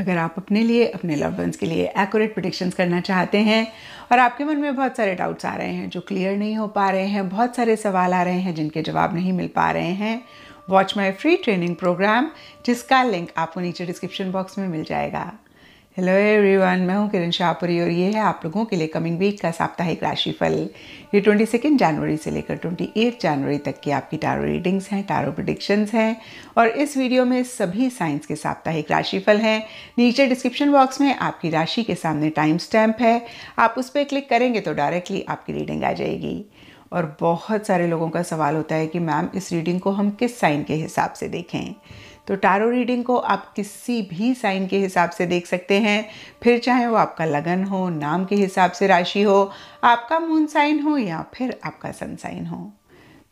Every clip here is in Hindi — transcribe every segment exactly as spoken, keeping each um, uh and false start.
अगर आप अपने लिए, अपने लव्ड वंस के लिए एक्यूरेट प्रेडिक्शंस करना चाहते हैं और आपके मन में बहुत सारे डाउट्स आ रहे हैं जो क्लियर नहीं हो पा रहे हैं, बहुत सारे सवाल आ रहे हैं जिनके जवाब नहीं मिल पा रहे हैं, watch my free training program जिसका लिंक आपको नीचे डिस्क्रिप्शन बॉक्स में मिल जाएगा। हेलो एवरीवन, मैं हूं किरण शाहपुरी और ये है आप लोगों के लिए कमिंग वीक का साप्ताहिक राशिफल। ये ट्वेंटी सेकेंड जनवरी से लेकर ट्वेंटी एट जनवरी तक की आपकी टारो रीडिंग्स हैं, टारो प्रेडिक्शंस हैं और इस वीडियो में सभी साइंस के साप्ताहिक राशिफल हैं। नीचे डिस्क्रिप्शन बॉक्स में आपकी राशि के सामने टाइम स्टैम्प है, आप उस पर क्लिक करेंगे तो डायरेक्टली आपकी रीडिंग आ जाएगी। और बहुत सारे लोगों का सवाल होता है कि मैम इस रीडिंग को हम किस साइन के हिसाब से देखें, तो टारो रीडिंग को आप किसी भी साइन के हिसाब से देख सकते हैं, फिर चाहे वो आपका लगन हो, नाम के हिसाब से राशि हो, आपका मून साइन हो या फिर आपका सन साइन हो।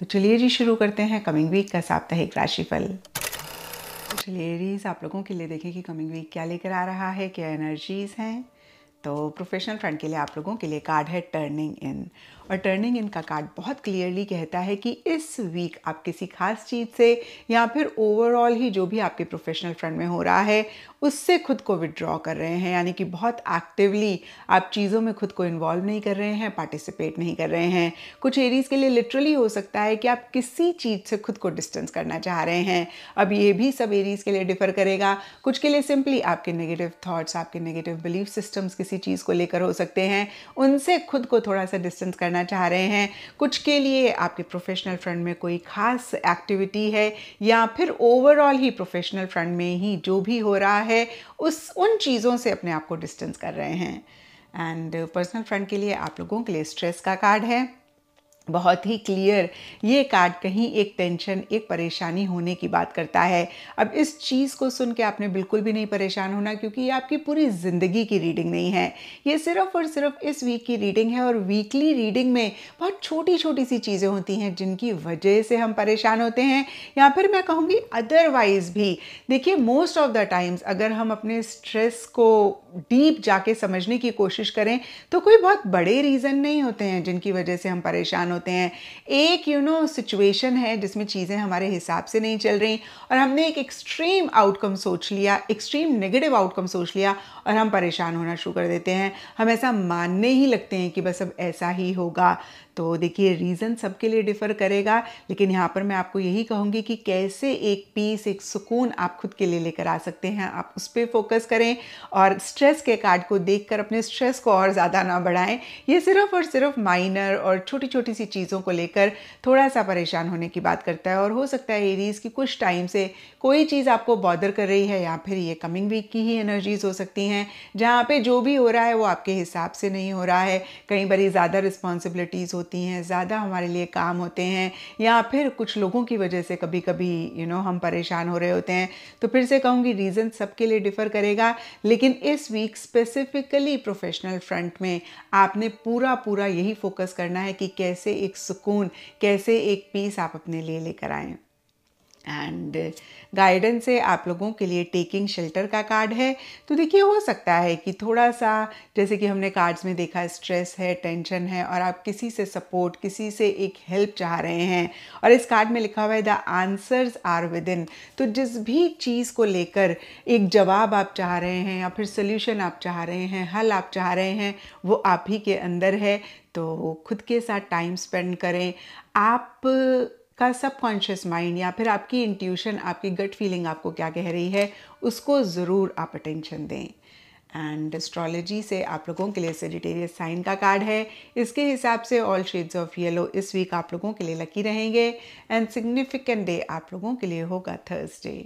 तो चलिए जी शुरू करते हैं कमिंग वीक का साप्ताहिक राशिफल। तो चलिए रीज आप लोगों के लिए देखें कि कमिंग वीक क्या लेकर आ रहा है, क्या एनर्जीज हैं। तो प्रोफेशनल फ्रंट के लिए आप लोगों के लिए कार्ड है टर्निंग इन, और टर्निंग इन का कार्ड बहुत क्लियरली कहता है कि इस वीक आप किसी खास चीज़ से या फिर ओवरऑल ही जो भी आपके प्रोफेशनल फ्रंट में हो रहा है उससे खुद को विड्रॉ कर रहे हैं, यानी कि बहुत एक्टिवली आप चीज़ों में खुद को इन्वॉल्व नहीं कर रहे हैं, पार्टिसिपेट नहीं कर रहे हैं। कुछ एरीज के लिए लिटरली हो सकता है कि आप किसी चीज़ से खुद को डिस्टेंस करना चाह रहे हैं। अब ये भी सब एरीज के लिए डिफर करेगा, कुछ के लिए सिंपली आपके नेगेटिव थाट्स, आपके नेगेटिव बिलीफ सिस्टम्स किसी चीज़ को लेकर हो सकते हैं, उनसे खुद को थोड़ा सा डिस्टेंस करना चाह रहे हैं। कुछ के लिए आपके प्रोफेशनल फ्रंट में कोई खास एक्टिविटी है या फिर ओवरऑल ही प्रोफेशनल फ्रंट में ही जो भी हो रहा है उस उन चीज़ों से अपने आप को डिस्टेंस कर रहे हैं। एंड पर्सनल फ्रंट के लिए आप लोगों के लिए स्ट्रेस का कार्ड है, बहुत ही क्लियर ये कार्ड कहीं एक टेंशन, एक परेशानी होने की बात करता है। अब इस चीज़ को सुन के आपने बिल्कुल भी नहीं परेशान होना, क्योंकि ये आपकी पूरी ज़िंदगी की रीडिंग नहीं है, ये सिर्फ और सिर्फ इस वीक की रीडिंग है। और वीकली रीडिंग में बहुत छोटी छोटी सी चीज़ें होती हैं जिनकी वजह से हम परेशान होते हैं, या फिर मैं कहूँगी अदरवाइज़ भी। देखिए मोस्ट ऑफ द टाइम्स अगर हम अपने स्ट्रेस को डीप जाके समझने की कोशिश करें तो कोई बहुत बड़े रीज़न नहीं होते हैं जिनकी वजह से हम परेशान होते हैं। एक यू नो सिचुएशन है जिसमें चीज़ें हमारे हिसाब से नहीं चल रही और हमने एक एक्सट्रीम आउटकम सोच लिया, एक्सट्रीम नेगेटिव आउटकम सोच लिया और हम परेशान होना शुरू कर देते हैं। हम ऐसा मानने ही लगते हैं कि बस अब ऐसा ही होगा। तो देखिए रीज़न सबके लिए डिफ़र करेगा, लेकिन यहाँ पर मैं आपको यही कहूँगी कि कैसे एक पीस, एक सुकून आप खुद के लिए लेकर आ सकते हैं, आप उस पर फोकस करें और स्ट्रेस के कार्ड को देखकर अपने स्ट्रेस को और ज़्यादा ना बढ़ाएं। ये सिर्फ और सिर्फ माइनर और छोटी छोटी सी चीज़ों को लेकर थोड़ा सा परेशान होने की बात करता है। और हो सकता है एरीज की कुछ टाइम से कोई चीज़ आपको बॉदर कर रही है, या फिर ये कमिंग वीक की ही एनर्जीज हो सकती हैं जहाँ पे जो भी हो रहा है वो आपके हिसाब से नहीं हो रहा है। कई बार ज़्यादा रिस्पॉन्सिबिलिटीज़ होती हैं, ज़्यादा हमारे लिए काम होते हैं, या फिर कुछ लोगों की वजह से कभी कभी यू नो हम परेशान हो रहे होते हैं। तो फिर से कहूँगी रीज़न सबके लिए डिफ़र करेगा, लेकिन इस वीक स्पेसिफिकली प्रोफेशनल फ्रंट में आपने पूरा पूरा यही फोकस करना है कि कैसे एक सुकून, कैसे एक पीस आप अपने लिए लेकर आएं। एंड गाइडेंस से आप लोगों के लिए टेकिंग शेल्टर का कार्ड है। तो देखिए हो सकता है कि थोड़ा सा, जैसे कि हमने कार्ड्स में देखा, स्ट्रेस है, टेंशन है और आप किसी से सपोर्ट, किसी से एक हेल्प चाह रहे हैं। और इस कार्ड में लिखा हुआ है the answers are within. तो जिस भी चीज़ को लेकर एक जवाब आप चाह रहे हैं या फिर सोल्यूशन आप चाह रहे हैं, हल आप चाह रहे हैं, वो आप ही के अंदर है। तो खुद के साथ टाइम स्पेंड करें, आप का सबकॉन्शियस माइंड या फिर आपकी इंट्यूशन, आपकी गट फीलिंग आपको क्या कह रही है उसको ज़रूर आप अटेंशन दें। एंड एस्ट्रोलॉजी से आप लोगों के लिए सजिटेरियस साइन का कार्ड है, इसके हिसाब से ऑल शेड्स ऑफ येलो इस वीक आप लोगों के लिए लकी रहेंगे। एंड सिग्निफिकेंट डे आप लोगों के लिए होगा थर्सडे।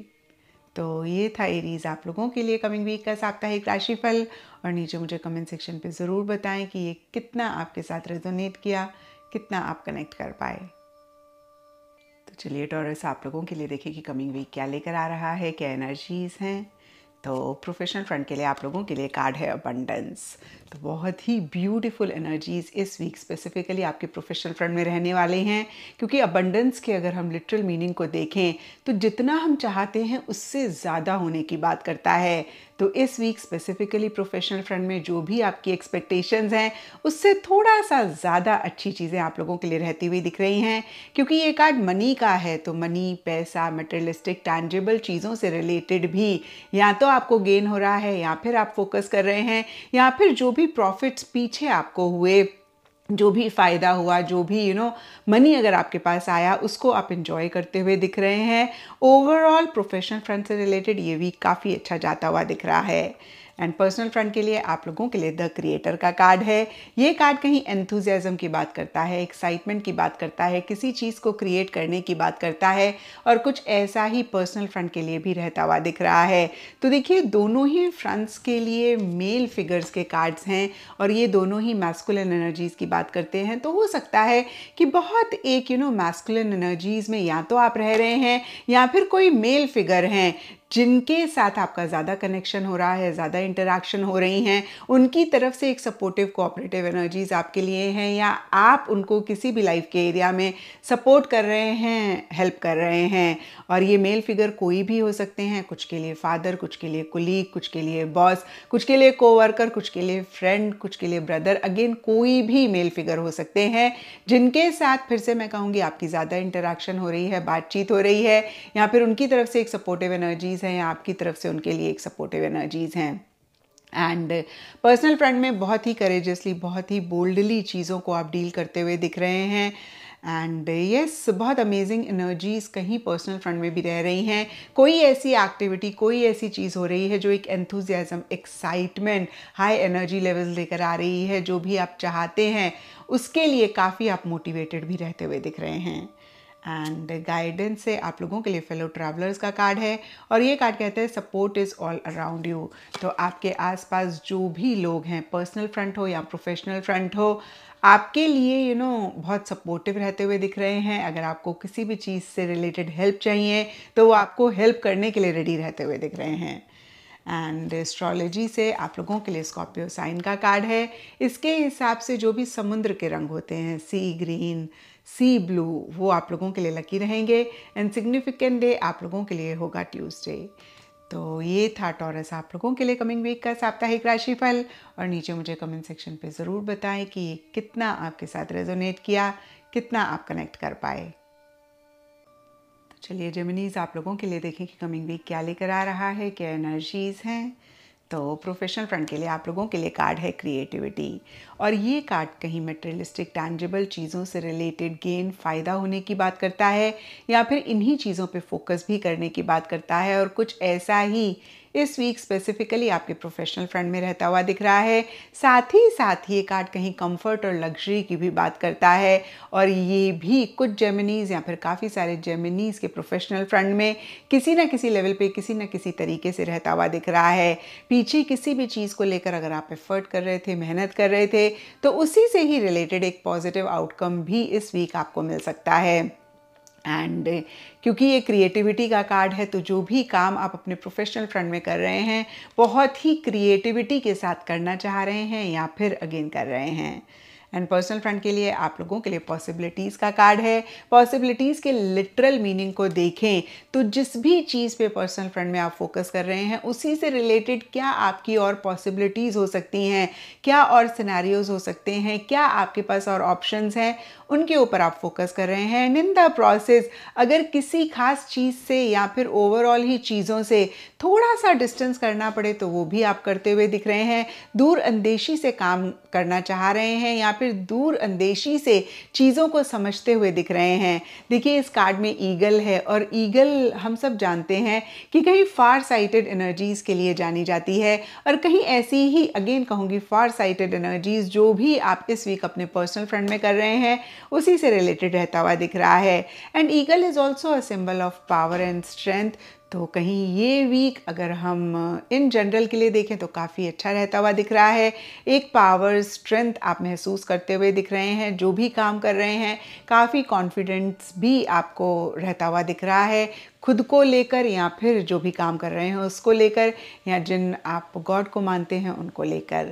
तो ये था एरीज आप लोगों के लिए कमिंग वीक का साप्ताहिक राशिफल, और नीचे मुझे कमेंट सेक्शन पर ज़रूर बताएं कि ये कितना आपके साथ रेजोनेट किया, कितना आप कनेक्ट कर पाए। तो चलिए टॉरस आप लोगों के लिए देखें कि कमिंग वीक क्या लेकर आ रहा है, क्या एनर्जीज़ हैं। तो प्रोफेशनल फ्रंट के लिए आप लोगों के लिए कार्ड है अबंडेंस। तो बहुत ही ब्यूटीफुल एनर्जीज़ इस वीक स्पेसिफिकली आपके प्रोफेशनल फ्रंट में रहने वाले हैं, क्योंकि अबंडेंस के अगर हम लिटरल मीनिंग को देखें तो जितना हम चाहते हैं उससे ज़्यादा होने की बात करता है। तो इस वीक स्पेसिफिकली प्रोफेशनल फ्रंट में जो भी आपकी एक्सपेक्टेशंस हैं उससे थोड़ा सा ज़्यादा अच्छी चीज़ें आप लोगों के लिए रहती हुई दिख रही हैं, क्योंकि ये कार्ड मनी का है। तो मनी, पैसा, मटेरियलिस्टिक टैंजिबल चीज़ों से रिलेटेड भी या तो आपको गेन हो रहा है या फिर आप फोकस कर रहे हैं, या फिर जो भी प्रॉफिट्स पीछे आपको हुए, जो भी फ़ायदा हुआ, जो भी यू नो मनी अगर आपके पास आया उसको आप इन्जॉय करते हुए दिख रहे हैं। ओवरऑल प्रोफेशनल फ्रंट से रिलेटेड ये वीक काफ़ी अच्छा जाता हुआ दिख रहा है। एंड पर्सनल फ्रंट के लिए आप लोगों के लिए द क्रिएटर का कार्ड है। ये कार्ड कहीं एंथुजियाज्म की बात करता है, एक्साइटमेंट की बात करता है, किसी चीज़ को क्रिएट करने की बात करता है और कुछ ऐसा ही पर्सनल फ्रंट के लिए भी रहता हुआ दिख रहा है। तो देखिए दोनों ही फ्रंट्स के लिए मेल फिगर्स के कार्ड्स हैं और ये दोनों ही मैस्कुलिन एनर्जीज़ की बात करते हैं। तो हो सकता है कि बहुत एक यू नो मैस्कुलिन एनर्जीज़ में या तो आप रह रहे हैं या फिर कोई मेल फिगर हैं जिनके साथ आपका ज़्यादा कनेक्शन हो रहा है, ज़्यादा इंटरेक्शन हो रही हैं, उनकी तरफ से एक सपोर्टिव कोऑपरेटिव एनर्जीज़ आपके लिए हैं, या आप उनको किसी भी लाइफ के एरिया में सपोर्ट कर रहे हैं, हेल्प कर रहे हैं। और ये मेल फिगर कोई भी हो सकते हैं, कुछ के लिए फादर, कुछ के लिए कुलीग, कुछ के लिए बॉस, कुछ के लिए कोवर्कर, कुछ के लिए फ्रेंड, कुछ के लिए ब्रदर। अगेन कोई भी मेल फिगर हो सकते हैं जिनके साथ फिर से मैं कहूँगी आपकी ज़्यादा इंटरेक्शन हो रही है, बातचीत हो रही है, या फिर उनकी तरफ से एक सपोर्टिव एनर्जीज़ हैं, आपकी तरफ से उनके लिए एक सपोर्टिव एनर्जीज हैं। एंड पर्सनल फ्रंट में बहुत ही करेजियसली, बहुत ही बोल्डली चीज़ों को आप डील करते हुए दिख रहे हैं। एंड यस yes, बहुत अमेजिंग एनर्जीज़ कहीं पर्सनल फ्रंट में भी रह रही हैं। कोई ऐसी एक्टिविटी, कोई ऐसी चीज़ हो रही है जो एक enthusiasm, excitement, high energy levels लेकर आ रही है। जो भी आप चाहते हैं उसके लिए काफ़ी आप मोटिवेटेड भी रहते हुए दिख रहे हैं। एंड गाइडेंस से आप लोगों के लिए फेलो ट्रैवलर्स का कार्ड है और ये कार्ड कहते हैं support is all around you. तो आपके आसपास जो भी लोग हैं, पर्सनल फ्रंट हो या प्रोफेशनल फ्रंट हो, आपके लिए यू नो बहुत सपोर्टिव रहते हुए दिख रहे हैं। अगर आपको किसी भी चीज़ से रिलेटेड हेल्प चाहिए तो वो आपको हेल्प करने के लिए रेडी रहते हुए दिख रहे हैं। एंड एस्ट्रोलॉजी से आप लोगों के लिए स्कॉर्पियो साइन का कार्ड है। इसके हिसाब से जो भी समुद्र के रंग होते हैं, सी ग्रीन, सी ब्लू, वो आप लोगों के लिए लकी रहेंगे। एंड सिग्निफिकेंट डे आप लोगों के लिए होगा ट्यूसडे। तो ये था टॉरस आप लोगों के लिए कमिंग वीक का साप्ताहिक राशिफल। और नीचे मुझे कमेंट सेक्शन पे ज़रूर बताएं कि ये कितना आपके साथ रेजोनेट किया, कितना आप कनेक्ट कर पाए। चलिए जेमिनीज़ आप लोगों के लिए देखें कि कमिंग वीक क्या लेकर आ रहा है, क्या एनर्जीज़ हैं। तो प्रोफेशनल फ्रंट के लिए आप लोगों के लिए कार्ड है क्रिएटिविटी और ये कार्ड कहीं मटेरियलिस्टिक टैंजिबल चीज़ों से रिलेटेड गेन, फ़ायदा होने की बात करता है, या फिर इन्हीं चीज़ों पे फोकस भी करने की बात करता है। और कुछ ऐसा ही इस वीक स्पेसिफिकली आपके प्रोफेशनल फ्रंट में रहता हुआ दिख रहा है। साथ ही साथ ये कार्ड कहीं कंफर्ट और लग्जरी की भी बात करता है और ये भी कुछ जेमिनीज़ या फिर काफ़ी सारे जेमिनीज़ के प्रोफेशनल फ्रंट में किसी ना किसी लेवल पे, किसी ना किसी तरीके से रहता हुआ दिख रहा है। पीछे किसी भी चीज़ को लेकर अगर आप एफर्ट कर रहे थे, मेहनत कर रहे थे, तो उसी से ही रिलेटेड एक पॉजिटिव आउटकम भी इस वीक आपको मिल सकता है। एंड क्योंकि ये क्रिएटिविटी का कार्ड है तो जो भी काम आप अपने प्रोफेशनल फ्रंट में कर रहे हैं बहुत ही क्रिएटिविटी के साथ करना चाह रहे हैं या फिर अगेन कर रहे हैं। एंड पर्सनल फ्रंट के लिए आप लोगों के लिए पॉसिबिलिटीज़ का कार्ड है। पॉसिबिलिटीज़ के लिटरल मीनिंग को देखें तो जिस भी चीज़ पे पर्सनल फ्रंट में आप फोकस कर रहे हैं उसी से रिलेटेड क्या आपकी और पॉसिबिलिटीज़ हो सकती हैं, क्या और सिनेरियोज़ हो सकते हैं, क्या आपके पास और ऑप्शंस हैं, उनके ऊपर आप फोकस कर रहे हैं। एंड इन द प्रोसेस अगर किसी खास चीज़ से या फिर ओवरऑल ही चीज़ों से थोड़ा सा डिस्टेंस करना पड़े तो वो भी आप करते हुए दिख रहे हैं। दूर अंदेशी से काम करना चाह रहे हैं या फिर दूर अंदेशी से चीज़ों को समझते हुए दिख रहे हैं। देखिए इस कार्ड में ईगल है और ईगल हम सब जानते हैं कि कहीं फार साइटेड एनर्जीज़ के लिए जानी जाती है और कहीं ऐसी ही अगेन कहूँगी फार साइटेड एनर्जीज़ जो भी आप इस वीक अपने पर्सनल फ्रंट में कर रहे हैं उसी से रिलेटेड रहता हुआ दिख रहा है। And eagle is also a symbol of power and strength. तो कहीं ये वीक अगर हम इन जनरल के लिए देखें तो काफ़ी अच्छा रहता हुआ दिख रहा है। एक पावर, स्ट्रेंथ आप महसूस करते हुए दिख रहे हैं, जो भी काम कर रहे हैं काफ़ी कॉन्फिडेंस भी आपको रहता हुआ दिख रहा है, खुद को लेकर या फिर जो भी काम कर रहे हैं उसको लेकर, या जिन आप गॉड को मानते हैं उनको लेकर।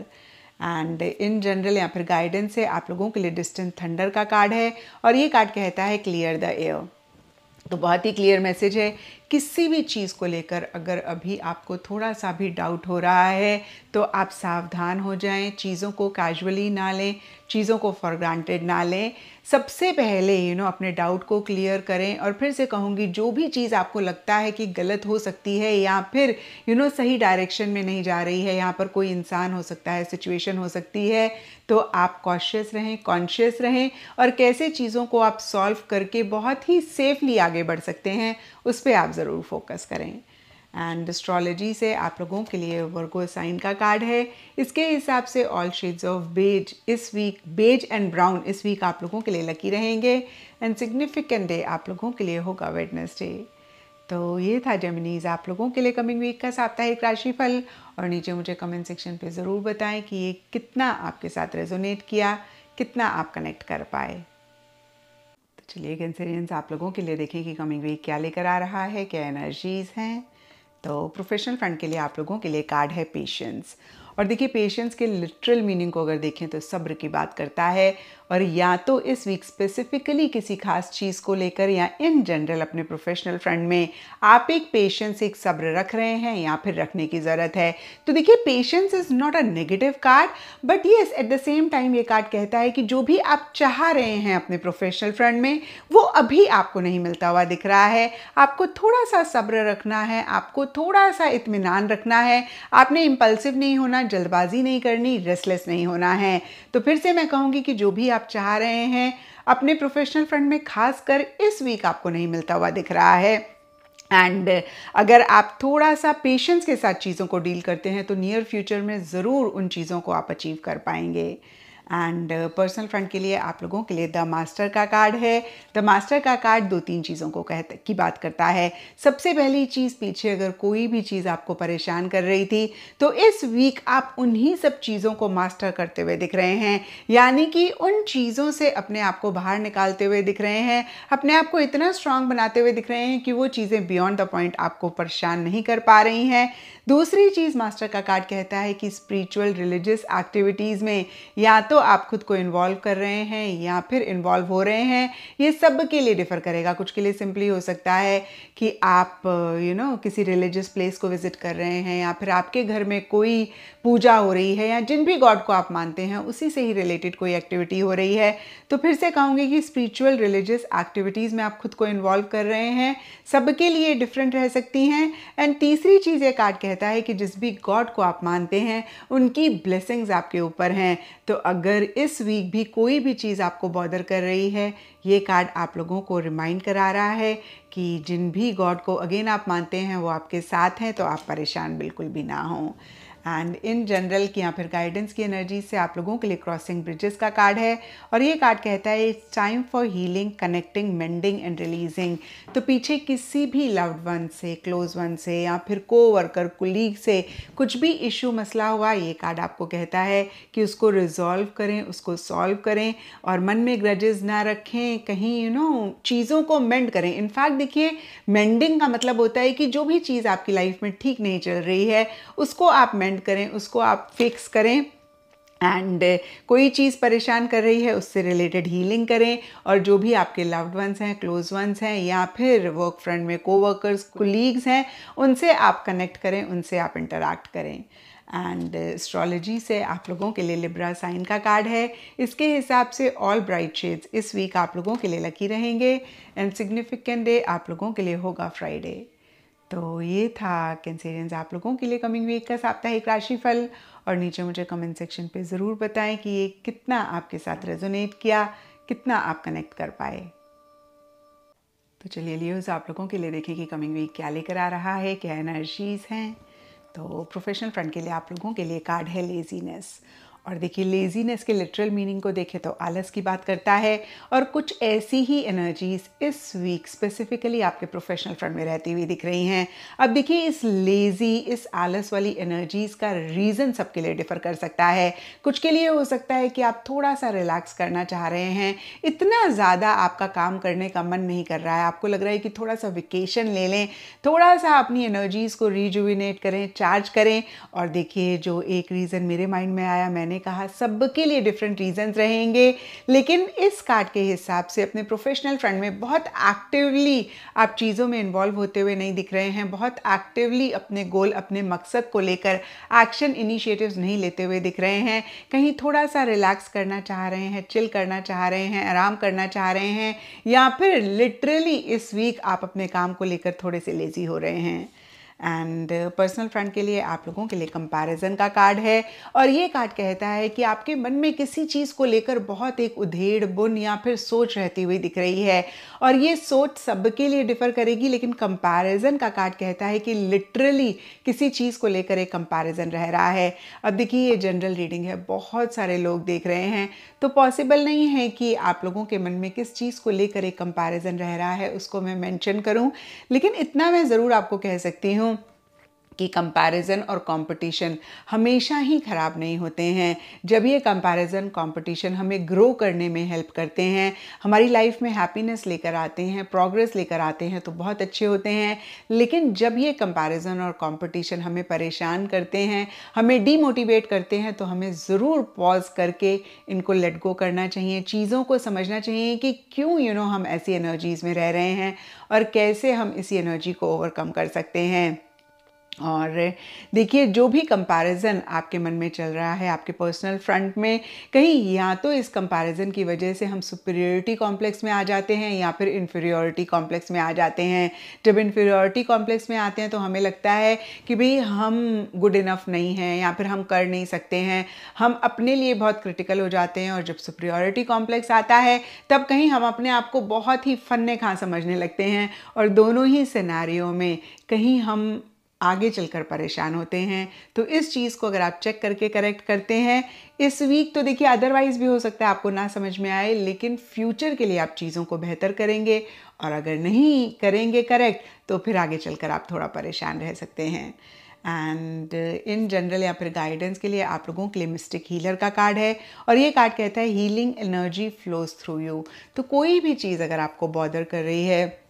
एंड इन जनरल या फिर गाइडेंस से आप लोगों के लिए डिस्टेंट थंडर का कार्ड है और ये कार्ड कहता है क्लियर द एयर। तो बहुत ही क्लियर मैसेज है किसी भी चीज़ को लेकर अगर अभी आपको थोड़ा सा भी डाउट हो रहा है तो आप सावधान हो जाएं, चीज़ों को कैजुअली ना लें, चीज़ों को फॉर ग्रांटेड ना लें। सबसे पहले यू नो अपने डाउट को क्लियर करें। और फिर से कहूँगी, जो भी चीज़ आपको लगता है कि गलत हो सकती है या फिर यू नो सही डायरेक्शन में नहीं जा रही है, यहाँ पर कोई इंसान हो सकता है, सिचुएशन हो सकती है, तो आप कॉशियस रहें, कॉन्शियस रहें और कैसे चीज़ों को आप सॉल्व करके बहुत ही सेफली आगे बढ़ सकते हैं उस पर आप ज़रूर फोकस करें। एंड एस्ट्रोलॉजी से आप लोगों के लिए वर्गो साइन का कार्ड है, इसके हिसाब से ऑल शेड्स ऑफ बेज इस वीक, बेज एंड ब्राउन इस वीक आप लोगों के लिए लकी रहेंगे। एंड सिग्निफिकेंट डे आप लोगों के लिए होगा वेडनेसडे। तो ये था जेमिनीज आप लोगों के लिए कमिंग वीक का साप्ताहिक राशिफल। और नीचे मुझे कमेंट सेक्शन पे ज़रूर बताएं कि ये कितना आपके साथ रेजोनेट किया, कितना आप कनेक्ट कर पाए। तो चलिए कैंसेरियंस आप लोगों के लिए देखें कि कमिंग वीक क्या लेकर आ रहा है, क्या एनर्जीज़ हैं। तो प्रोफेशनल फ्रंट के लिए आप लोगों के लिए कार्ड है पेशेंस। और देखिए पेशेंस के लिटरल मीनिंग को अगर देखें तो सब्र की बात करता है। और या तो इस वीक स्पेसिफिकली किसी खास चीज़ को लेकर या इन जनरल अपने प्रोफेशनल फ्रंट में आप एक पेशेंस, एक सब्र रख रहे हैं या फिर रखने की ज़रूरत है। तो देखिए patience is not a negative card, but yes at the same time ये कार्ड कहता है कि जो भी आप चाह रहे हैं अपने प्रोफेशनल फ्रंट में वो अभी आपको नहीं मिलता हुआ दिख रहा है। आपको थोड़ा सा सब्र रखना है, आपको थोड़ा सा इत्मीनान रखना है, आपने इम्पल्सिव नहीं होना, जल्दबाजी नहीं करनी, रेस्टलेस नहीं होना है। तो फिर से मैं कहूँगी कि जो भी आप चाह रहे हैं अपने प्रोफेशनल फ्रंट में खासकर इस वीक आपको नहीं मिलता हुआ दिख रहा है। एंड अगर आप थोड़ा सा पेशेंस के साथ चीज़ों को डील करते हैं तो नियर फ्यूचर में ज़रूर उन चीज़ों को आप अचीव कर पाएंगे। एंड पर्सनल फ्रंट के लिए आप लोगों के लिए द मास्टर का कार्ड है। द मास्टर का कार्ड दो तीन चीज़ों को कहता की बात करता है। सबसे पहली चीज़, पीछे अगर कोई भी चीज़ आपको परेशान कर रही थी तो इस वीक आप उन्हीं सब चीज़ों को मास्टर करते हुए दिख रहे हैं, यानी कि उन चीज़ों से अपने आप को बाहर निकालते हुए दिख रहे हैं, अपने आप को इतना स्ट्रांग बनाते हुए दिख रहे हैं कि वो चीज़ें बियॉन्ड द पॉइंट आपको परेशान नहीं कर पा रही हैं। दूसरी चीज़ मास्टर का कार्ड कहता है कि स्पिरिचुअल रिलीजियस एक्टिविटीज़ में या तो आप खुद को इन्वॉल्व कर रहे हैं या फिर इन्वॉल्व हो रहे हैं। ये सब के लिए डिफर करेगा। कुछ के लिए सिंपली हो सकता है कि आप यू नो किसी रिलीजियस प्लेस को विजिट कर रहे हैं या फिर आपके घर में कोई पूजा हो रही है या जिन भी गॉड को आप मानते हैं उसी से ही रिलेटेड कोई एक्टिविटी हो रही है। तो फिर से कहूँगी कि स्पिरिचुअल रिलीजियस एक्टिविटीज़ में आप खुद को इन्वॉल्व कर रहे हैं, सब के लिए डिफरेंट रह सकती हैं। एंड तीसरी चीज़ ये कार्ड कहता है कि जिस भी गॉड को आप मानते हैं उनकी ब्लेसिंग्स आपके ऊपर हैं। तो अगर इस वीक भी कोई भी चीज़ आपको बॉदर कर रही है, ये कार्ड आप लोगों को रिमाइंड करा रहा है कि जिन भी गॉड को अगेन आप मानते हैं वो आपके साथ हैं, तो आप परेशान बिल्कुल भी ना हों। एंड इन जनरल की या फिर गाइडेंस की एनर्जी से आप लोगों के लिए क्रॉसिंग ब्रिजेस का कार्ड है। और ये कार्ड कहता है it's time for healing, connecting, mending and releasing. तो पीछे किसी भी लव्ड वन से, क्लोज वन से या फिर कोवर्कर, कुलीग से कुछ भी इशू, मसला हुआ, ये कार्ड आपको कहता है कि उसको रिजॉल्व करें, उसको सॉल्व करें और मन में ग्रजेस ना रखें, कहीं यू नो चीज़ों को मेंड करें। इनफैक्ट देखिए मेंडिंग का मतलब होता है कि जो भी चीज़ आपकी लाइफ में ठीक नहीं चल रही है उसको आप मेंड करें, उसको आप फिक्स करें। एंड कोई चीज़ परेशान कर रही है उससे रिलेटेड हीलिंग करें। और जो भी आपके लव्ड वंस हैं, क्लोज वंस हैं या फिर वर्क फ्रेंड में कोवर्कर्स, कोलीग्स हैं, उनसे आप कनेक्ट करें, उनसे आप इंटरैक्ट करें। एंड एस्ट्रोलॉजी से आप लोगों के लिए लिब्रा साइन का कार्ड है। इसके हिसाब से ऑल ब्राइट शेड्स इस वीक आप लोगों के लिए लकी रहेंगे। एंड सिग्निफिकेंट डे आप लोगों के लिए होगा फ्राइडे। तो ये था कैंसेरियंस आप लोगों के लिए कमिंग वीक का साप्ताहिक राशिफल। और नीचे मुझे कमेंट सेक्शन पे ज़रूर बताएं कि ये कितना आपके साथ रेजोनेट किया, कितना आप कनेक्ट कर पाए। तो चलिए लियोज़ आप लोगों के लिए देखें कि कमिंग वीक क्या लेकर आ रहा है, क्या एनर्जीज़ हैं। तो प्रोफेशनल फ्रंट के लिए आप लोगों के लिए कार्ड है लेजीनेस। और देखिए लेजीनेस के लिटरल मीनिंग को देखें तो आलस की बात करता है। और कुछ ऐसी ही एनर्जीज इस वीक स्पेसिफिकली आपके प्रोफेशनल फ्रंट में रहती हुई दिख रही हैं। अब देखिए इस लेजी, इस आलस वाली एनर्जीज का रीज़न सबके लिए डिफर कर सकता है। कुछ के लिए हो सकता है कि आप थोड़ा सा रिलैक्स करना चाह रहे हैं, इतना ज़्यादा आपका काम करने का मन नहीं कर रहा है, आपको लग रहा है कि थोड़ा सा वेकेशन ले लें, थोड़ा सा अपनी एनर्जीज़ को रिजुविनेट करें, चार्ज करें। और देखिए जो एक रीज़न मेरे माइंड में आया, मैंने मैंने कहा सबके लिए डिफरेंट रीजंस रहेंगे, लेकिन इस कार्ड के हिसाब से अपने प्रोफेशनल फ्रंट में बहुत एक्टिवली आप चीज़ों में इन्वॉल्व होते हुए नहीं दिख रहे हैं, बहुत एक्टिवली अपने गोल अपने मकसद को लेकर एक्शन इनिशिएटिव्स नहीं लेते हुए दिख रहे हैं। कहीं थोड़ा सा रिलैक्स करना चाह रहे हैं, चिल करना चाह रहे हैं, आराम करना चाह रहे हैं, या फिर लिटरली इस वीक आप अपने काम को लेकर थोड़े से लेजी हो रहे हैं। एंड पर्सनल फ्रंट के लिए आप लोगों के लिए कंपैरिजन का कार्ड है और ये कार्ड कहता है कि आपके मन में किसी चीज़ को लेकर बहुत एक उधेड़ बुन या फिर सोच रहती हुई दिख रही है और ये सोच सबके लिए डिफर करेगी, लेकिन कंपैरिजन का कार्ड कहता है कि लिटरली किसी चीज़ को लेकर एक कंपैरिजन रह रहा है। अब देखिए ये जनरल रीडिंग है, बहुत सारे लोग देख रहे हैं, तो पॉसिबल नहीं है कि आप लोगों के मन में किस चीज़ को लेकर एक कंपैरिजन रह रहा है उसको मैं मेंशन करूं, लेकिन इतना मैं ज़रूर आपको कह सकती हूँ कि कंपैरिजन और कंपटीशन हमेशा ही ख़राब नहीं होते हैं। जब ये कंपैरिजन कंपटीशन हमें ग्रो करने में हेल्प करते हैं, हमारी लाइफ में हैप्पीनेस लेकर आते हैं, प्रोग्रेस लेकर आते हैं, तो बहुत अच्छे होते हैं। लेकिन जब ये कंपैरिजन और कंपटीशन हमें परेशान करते हैं, हमें डीमोटिवेट करते हैं, तो हमें ज़रूर पॉज करके इनको लेट गो करना चाहिए। चीज़ों को समझना चाहिए कि क्यों यू नो हम ऐसी एनर्जीज़ में रह रहे हैं और कैसे हम इसी एनर्जी को ओवरकम कर सकते हैं। और देखिए जो भी कंपैरिजन आपके मन में चल रहा है आपके पर्सनल फ्रंट में, कहीं या तो इस कंपैरिजन की वजह से हम सुपीरियरिटी कॉम्प्लेक्स में आ जाते हैं या फिर इन्फीरियरिटी कॉम्प्लेक्स में आ जाते हैं। जब इन्फीरियरिटी कॉम्प्लेक्स में आते हैं तो हमें लगता है कि भाई हम गुड इनफ नहीं हैं या फिर हम कर नहीं सकते हैं, हम अपने लिए बहुत क्रिटिकल हो जाते हैं। और जब सुपीरियरिटी कॉम्प्लेक्स आता है तब कहीं हम अपने आप को बहुत ही फन्ने खा समझने लगते हैं और दोनों ही सिनेरियो में कहीं हम आगे चलकर परेशान होते हैं। तो इस चीज़ को अगर आप चेक करके करेक्ट करते हैं इस वीक, तो देखिए अदरवाइज़ भी हो सकता है आपको ना समझ में आए, लेकिन फ्यूचर के लिए आप चीज़ों को बेहतर करेंगे। और अगर नहीं करेंगे करेक्ट तो फिर आगे चलकर आप थोड़ा परेशान रह सकते हैं। एंड इन जनरल या फिर गाइडेंस के लिए आप लोगों के लिए मिस्टिक हीलर का कार्ड है और ये कार्ड कहता है healing energy flows through you. तो कोई भी चीज़ अगर आपको बॉदर कर रही है,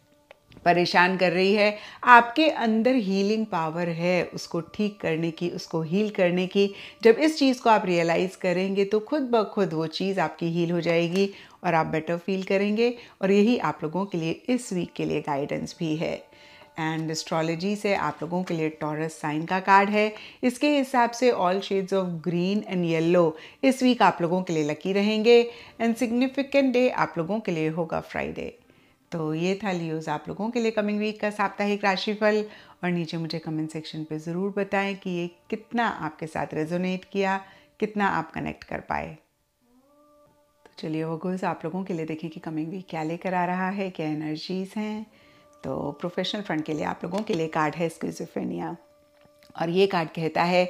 परेशान कर रही है, आपके अंदर हीलिंग पावर है उसको ठीक करने की, उसको हील करने की। जब इस चीज़ को आप रियलाइज़ करेंगे तो खुद ब खुद वो चीज़ आपकी हील हो जाएगी और आप बेटर फील करेंगे। और यही आप लोगों के लिए इस वीक के लिए गाइडेंस भी है। एंड एस्ट्रोलॉजी से आप लोगों के लिए टॉरस साइन का कार्ड है, इसके हिसाब से all shades of green and yellow इस वीक आप लोगों के लिए लकी रहेंगे। एंड सिग्निफिकेंट डे आप लोगों के लिए होगा फ्राइडे। तो ये था लियोज़ आप लोगों के लिए कमिंग वीक का साप्ताहिक राशिफल। और नीचे मुझे कमेंट सेक्शन पे ज़रूर बताएं कि ये कितना आपके साथ रेजोनेट किया, कितना आप कनेक्ट कर पाए। तो चलिए वो गोज़ आप लोगों के लिए देखें कि कमिंग वीक क्या लेकर आ रहा है, क्या एनर्जीज हैं। तो प्रोफेशनल फ्रंट के लिए आप लोगों के लिए कार्ड है स्किज़ोफ्रेनिया और ये कार्ड कहता है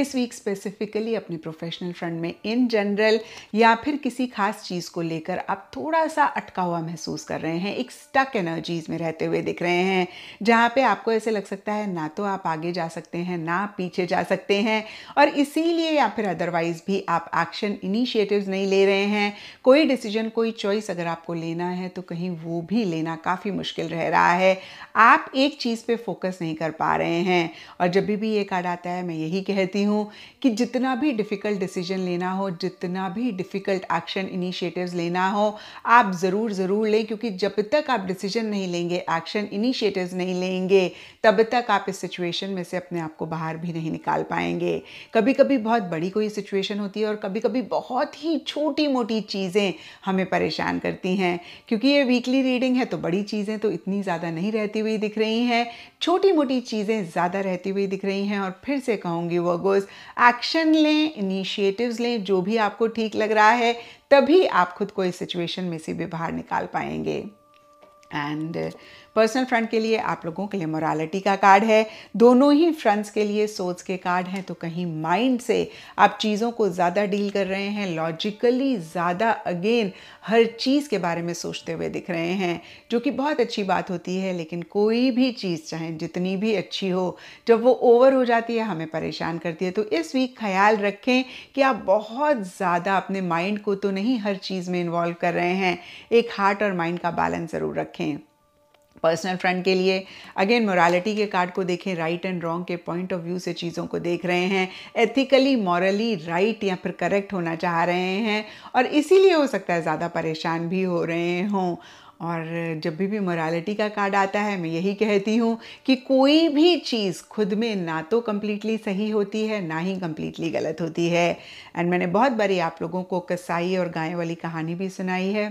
इस वीक स्पेसिफिकली अपने प्रोफेशनल फ्रंट में इन जनरल या फिर किसी खास चीज़ को लेकर आप थोड़ा सा अटका हुआ महसूस कर रहे हैं, एक स्टक एनर्जीज में रहते हुए दिख रहे हैं, जहाँ पे आपको ऐसे लग सकता है ना तो आप आगे जा सकते हैं ना पीछे जा सकते हैं। और इसीलिए या फिर अदरवाइज़ भी आप एक्शन इनिशिएटिव्स नहीं ले रहे हैं। कोई डिसीजन, कोई चॉइस अगर आपको लेना है तो कहीं वो भी लेना काफ़ी मुश्किल रह रहा है। आप एक चीज़ पर फोकस नहीं कर पा रहे हैं। और जब भी ये कार्ड आता है मैं यही कहती हूँ कि जितना भी डिफ़िकल्ट डिसीजन लेना हो, जितना भी डिफ़िकल्ट एक्शन इनिशिएटिव्स लेना हो, आप ज़रूर ज़रूर लें, क्योंकि जब तक आप डिसीजन नहीं लेंगे, एक्शन इनिशिएटिव्स नहीं लेंगे, तब तक आप इस सिचुएशन में से अपने आप को बाहर भी नहीं निकाल पाएंगे। कभी कभी बहुत बड़ी कोई सिचुएशन होती है और कभी कभी बहुत ही छोटी मोटी चीज़ें हमें परेशान करती हैं। क्योंकि ये वीकली रीडिंग है तो बड़ी चीज़ें तो इतनी ज़्यादा नहीं रहती हुई दिख रही हैं, छोटी मोटी चीज़ें ज़्यादा रहती हुई दिख रही हैं। और फिर से कहूंगी वर्गोस, एक्शन लें, इनिशिएटिव्स लें, जो भी आपको ठीक लग रहा है, तभी आप खुद को इस सिचुएशन में से भी बाहर निकाल पाएंगे। एंड पर्सनल फ्रंट के लिए आप लोगों के लिए मोरालिटी का कार्ड है। दोनों ही फ्रंट्स के लिए सोच के कार्ड हैं, तो कहीं माइंड से आप चीज़ों को ज़्यादा डील कर रहे हैं, लॉजिकली ज़्यादा अगेन हर चीज़ के बारे में सोचते हुए दिख रहे हैं, जो कि बहुत अच्छी बात होती है। लेकिन कोई भी चीज़ चाहे जितनी भी अच्छी हो, जब वो ओवर हो जाती है हमें परेशान करती है। तो इस वीक ख्याल रखें कि आप बहुत ज़्यादा अपने माइंड को तो नहीं हर चीज़ में इन्वॉल्व कर रहे हैं, एक हार्ट और माइंड का बैलेंस ज़रूर रखें। पर्सनल फ्रंट के लिए अगेन मोरालिटी के कार्ड को देखें, राइट एंड रॉन्ग के पॉइंट ऑफ व्यू से चीज़ों को देख रहे हैं, एथिकली मॉरली राइट या फिर करेक्ट होना चाह रहे हैं और इसीलिए हो सकता है ज़्यादा परेशान भी हो रहे हों। और जब भी भी मोरालिटी का कार्ड आता है मैं यही कहती हूँ कि कोई भी चीज़ खुद में ना तो कम्प्लीटली सही होती है ना ही कम्प्लीटली गलत होती है। एंड मैंने बहुत बारी आप लोगों को कसाई और गाय वाली कहानी भी सुनाई है,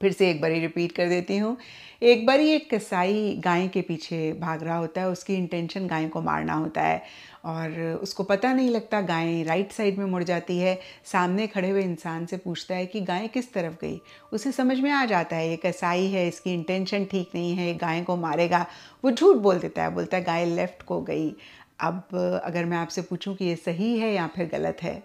फिर से एक बारी रिपीट कर देती हूँ। एक बारी एक कसाई गाय के पीछे भाग रहा होता है, उसकी इंटेंशन गाय को मारना होता है और उसको पता नहीं लगता, गाय राइट साइड में मुड़ जाती है, सामने खड़े हुए इंसान से पूछता है कि गाय किस तरफ गई। उसे समझ में आ जाता है ये कसाई है, इसकी इंटेंशन ठीक नहीं है, गाय को मारेगा। वो झूठ बोल देता है, बोलता है गाय लेफ़्ट को गई। अब अगर मैं आपसे पूछूँ कि ये सही है या फिर गलत है,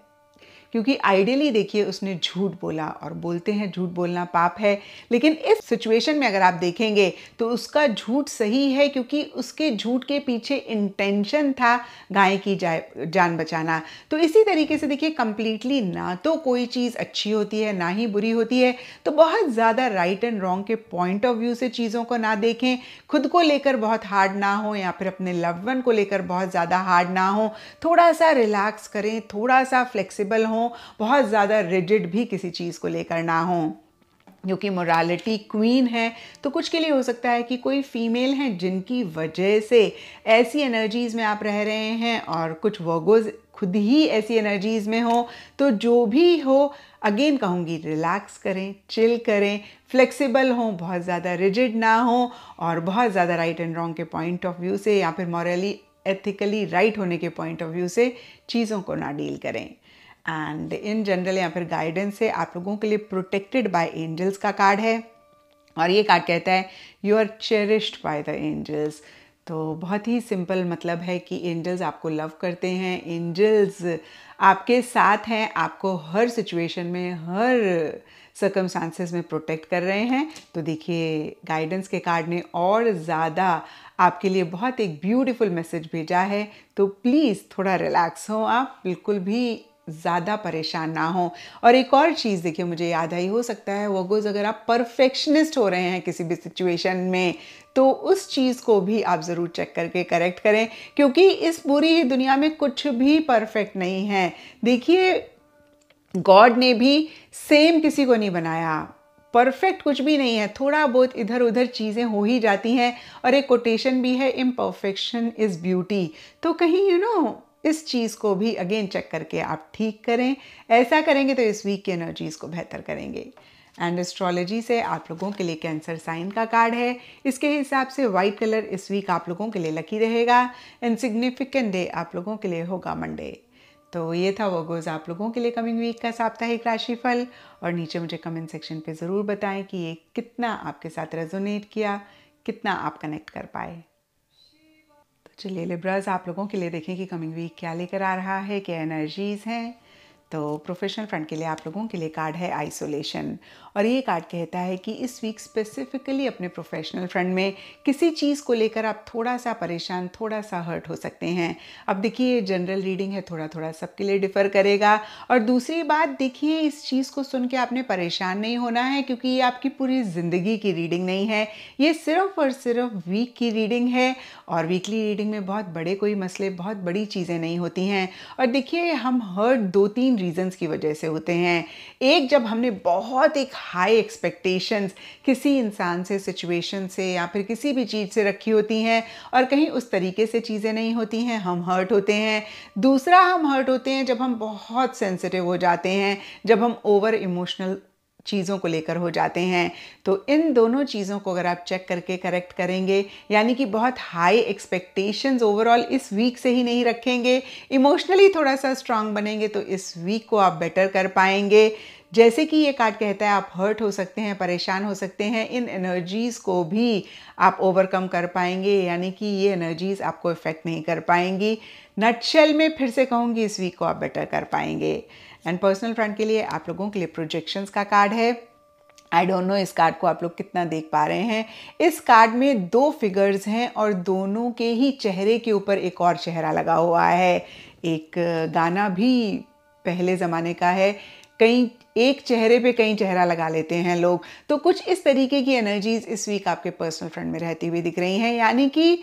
क्योंकि आइडियली देखिए उसने झूठ बोला और बोलते हैं झूठ बोलना पाप है, लेकिन इस सिचुएशन में अगर आप देखेंगे तो उसका झूठ सही है क्योंकि उसके झूठ के पीछे इंटेंशन था गाय की जान बचाना। तो इसी तरीके से देखिए कंप्लीटली ना तो कोई चीज़ अच्छी होती है ना ही बुरी होती है। तो बहुत ज़्यादा राइट एंड रॉन्ग के पॉइंट ऑफ व्यू से चीज़ों को ना देखें, खुद को लेकर बहुत हार्ड ना हो या फिर अपने लव्ड वन को लेकर बहुत ज़्यादा हार्ड ना हो, थोड़ा सा रिलैक्स करें, थोड़ा सा फ्लेक्सिबल हो, बहुत ज़्यादा रिजिड भी किसी चीज़ को लेकर ना हो। क्योंकि मोरालिटी क्वीन है तो कुछ के लिए हो सकता है कि कोई फीमेल हैं जिनकी वजह से ऐसी एनर्जीज़ में आप रह रहे हैं और कुछ वर्गोज खुद ही ऐसी एनर्जीज़ में हो। तो जो भी हो अगेन कहूँगी रिलैक्स करें, चिल करें, फ्लेक्सिबल हों, बहुत ज़्यादा रिजिड ना हो और बहुत ज़्यादा राइट एंड रॉन्ग के पॉइंट ऑफ व्यू से या फिर मॉरली एथिकली राइट होने के पॉइंट ऑफ व्यू से चीज़ों को ना डील करें। एंड इन जनरल या फिर गाइडेंस से आप लोगों के लिए प्रोटेक्टेड बाय एंजल्स का कार्ड है और ये कार्ड कहता है you are cherished by the angels. तो बहुत ही सिंपल मतलब है कि एंजल्स आपको लव करते हैं, एंजल्स आपके साथ हैं, आपको हर सिचुएशन में हर सर्कमस्टांसेस में प्रोटेक्ट कर रहे हैं। तो देखिए गाइडेंस के कार्ड ने और ज़्यादा आपके लिए बहुत एक ब्यूटीफुल मैसेज भेजा है। तो प्लीज़ थोड़ा रिलैक्स हो, आप बिल्कुल भी ज़्यादा परेशान ना हो। और एक और चीज़ देखिए मुझे याद आई, हो सकता है वर्गोज़ अगर आप परफेक्शनिस्ट हो रहे हैं किसी भी सिचुएशन में तो उस चीज़ को भी आप ज़रूर चेक करके करेक्ट करें, क्योंकि इस पूरी ही दुनिया में कुछ भी परफेक्ट नहीं है। देखिए गॉड ने भी सेम किसी को नहीं बनाया, परफेक्ट कुछ भी नहीं है, थोड़ा बहुत इधर उधर चीज़ें हो ही जाती हैं। और एक कोटेशन भी है, इम्परफेक्शन इज़ ब्यूटी। तो कहीं यू नो इस चीज़ को भी अगेन चेक करके आप ठीक करें। ऐसा करेंगे तो इस वीक की एनर्जीज़ को बेहतर करेंगे। एंड एस्ट्रोलॉजी से आप लोगों के लिए कैंसर साइन का कार्ड है, इसके हिसाब से वाइट कलर इस वीक आप लोगों के लिए लकी रहेगा। इनसिग्निफिकेंट डे आप लोगों के लिए होगा मंडे। तो ये था वर्गोज़ आप लोगों के लिए कमिंग वीक का साप्ताहिक राशिफल। और नीचे मुझे कमेंट सेक्शन पर ज़रूर बताएं कि ये कितना आपके साथ रेजोनेट किया, कितना आप कनेक्ट कर पाए। चलिए लिब्रास आप लोगों के लिए देखें कि कमिंग वीक क्या लेकर आ रहा है, क्या एनर्जीज़ हैं। तो प्रोफेशनल फ्रंट के लिए आप लोगों के लिए कार्ड है आइसोलेशन और ये कार्ड कहता है कि इस वीक स्पेसिफिकली अपने प्रोफेशनल फ्रंट में किसी चीज़ को लेकर आप थोड़ा सा परेशान, थोड़ा सा हर्ट हो सकते हैं। अब देखिए ये जनरल रीडिंग है, थोड़ा थोड़ा सबके लिए डिफ़र करेगा। और दूसरी बात देखिए, इस चीज़ को सुन के आपने परेशान नहीं होना है क्योंकि ये आपकी पूरी ज़िंदगी की रीडिंग नहीं है, ये सिर्फ और सिर्फ वीक की रीडिंग है। और वीकली रीडिंग में बहुत बड़े कोई मसले, बहुत बड़ी चीज़ें नहीं होती हैं। और देखिए हम हर्ट दो तीन रीजंस की वजह से होते हैं। एक, जब हमने बहुत एक हाई एक्सपेक्टेशंस किसी इंसान से, सिचुएशन से या फिर किसी भी चीज़ से रखी होती हैं और कहीं उस तरीके से चीज़ें नहीं होती हैं, हम हर्ट होते हैं। दूसरा, हम हर्ट होते हैं जब हम बहुत सेंसिटिव हो जाते हैं, जब हम ओवर इमोशनल चीज़ों को लेकर हो जाते हैं। तो इन दोनों चीज़ों को अगर आप चेक करके करेक्ट करेंगे, यानी कि बहुत हाई एक्सपेक्टेशंस ओवरऑल इस वीक से ही नहीं रखेंगे, इमोशनली थोड़ा सा स्ट्रांग बनेंगे, तो इस वीक को आप बेटर कर पाएंगे। जैसे कि ये कार्ड कहता है आप हर्ट हो सकते हैं, परेशान हो सकते हैं, इन एनर्जीज़ को भी आप ओवरकम कर पाएंगे, यानी कि ये एनर्जीज़ आपको इफ़ेक्ट नहीं कर पाएंगी। नटशेल में फिर से कहूँगी इस वीक को आप बेटर कर पाएंगे। एंड पर्सनल फ्रंट के लिए आप लोगों के लिए प्रोजेक्शंस का कार्ड है। आई डोंट नो इस कार्ड को आप लोग कितना देख पा रहे हैं। इस कार्ड में दो फिगर्स हैं और दोनों के ही चेहरे के ऊपर एक और चेहरा लगा हुआ है। एक गाना भी पहले ज़माने का है, कई एक चेहरे पे कई चेहरा लगा लेते हैं लोग। तो कुछ इस तरीके की एनर्जीज इस वीक आपके पर्सनल फ्रेंड में रहती हुई दिख रही हैं, यानी कि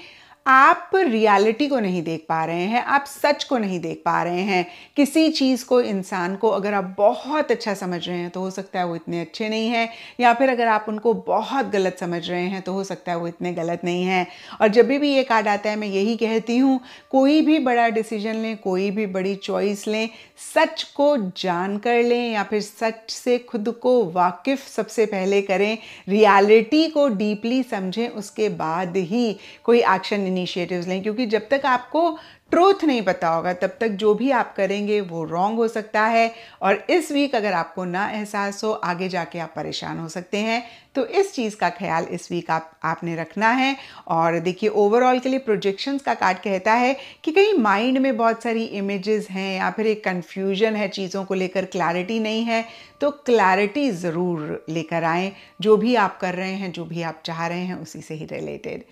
आप रियलिटी को नहीं देख पा रहे हैं, आप सच को नहीं देख पा रहे हैं। किसी चीज़ को, इंसान को अगर आप बहुत अच्छा समझ रहे हैं तो हो सकता है वो इतने अच्छे नहीं हैं, या फिर अगर आप उनको बहुत गलत समझ रहे हैं तो हो सकता है वो इतने गलत नहीं हैं। और जब भी ये कार्ड आता है मैं यही कहती हूँ, कोई भी बड़ा डिसीजन लें, कोई भी बड़ी चॉइस लें, सच को जान कर लें या फिर सच से खुद को वाकिफ सबसे पहले करें, रियलिटी को डीपली समझें, उसके बाद ही कोई एक्शन इनिशिएटिव्स लें। क्योंकि जब तक आपको ट्रूथ नहीं पता होगा तब तक जो भी आप करेंगे वो रॉन्ग हो सकता है, और इस वीक अगर आपको ना एहसास हो आगे जाके आप परेशान हो सकते हैं। तो इस चीज़ का ख्याल इस वीक आप आपने रखना है। और देखिए ओवरऑल के लिए प्रोजेक्शंस का कार्ड कहता है कि कहीं माइंड में बहुत सारी इमेजेस हैं या फिर एक कन्फ्यूजन है, चीज़ों को लेकर क्लैरिटी नहीं है, तो क्लैरिटी ज़रूर लेकर आएँ जो भी आप कर रहे हैं, जो भी आप चाह रहे हैं उसी से ही रिलेटेड।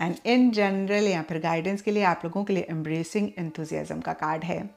एंड इन जनरल या फिर गाइडेंस के लिए आप लोगों के लिए एम्ब्रेसिंग एंथुजियाज्म का कार्ड है।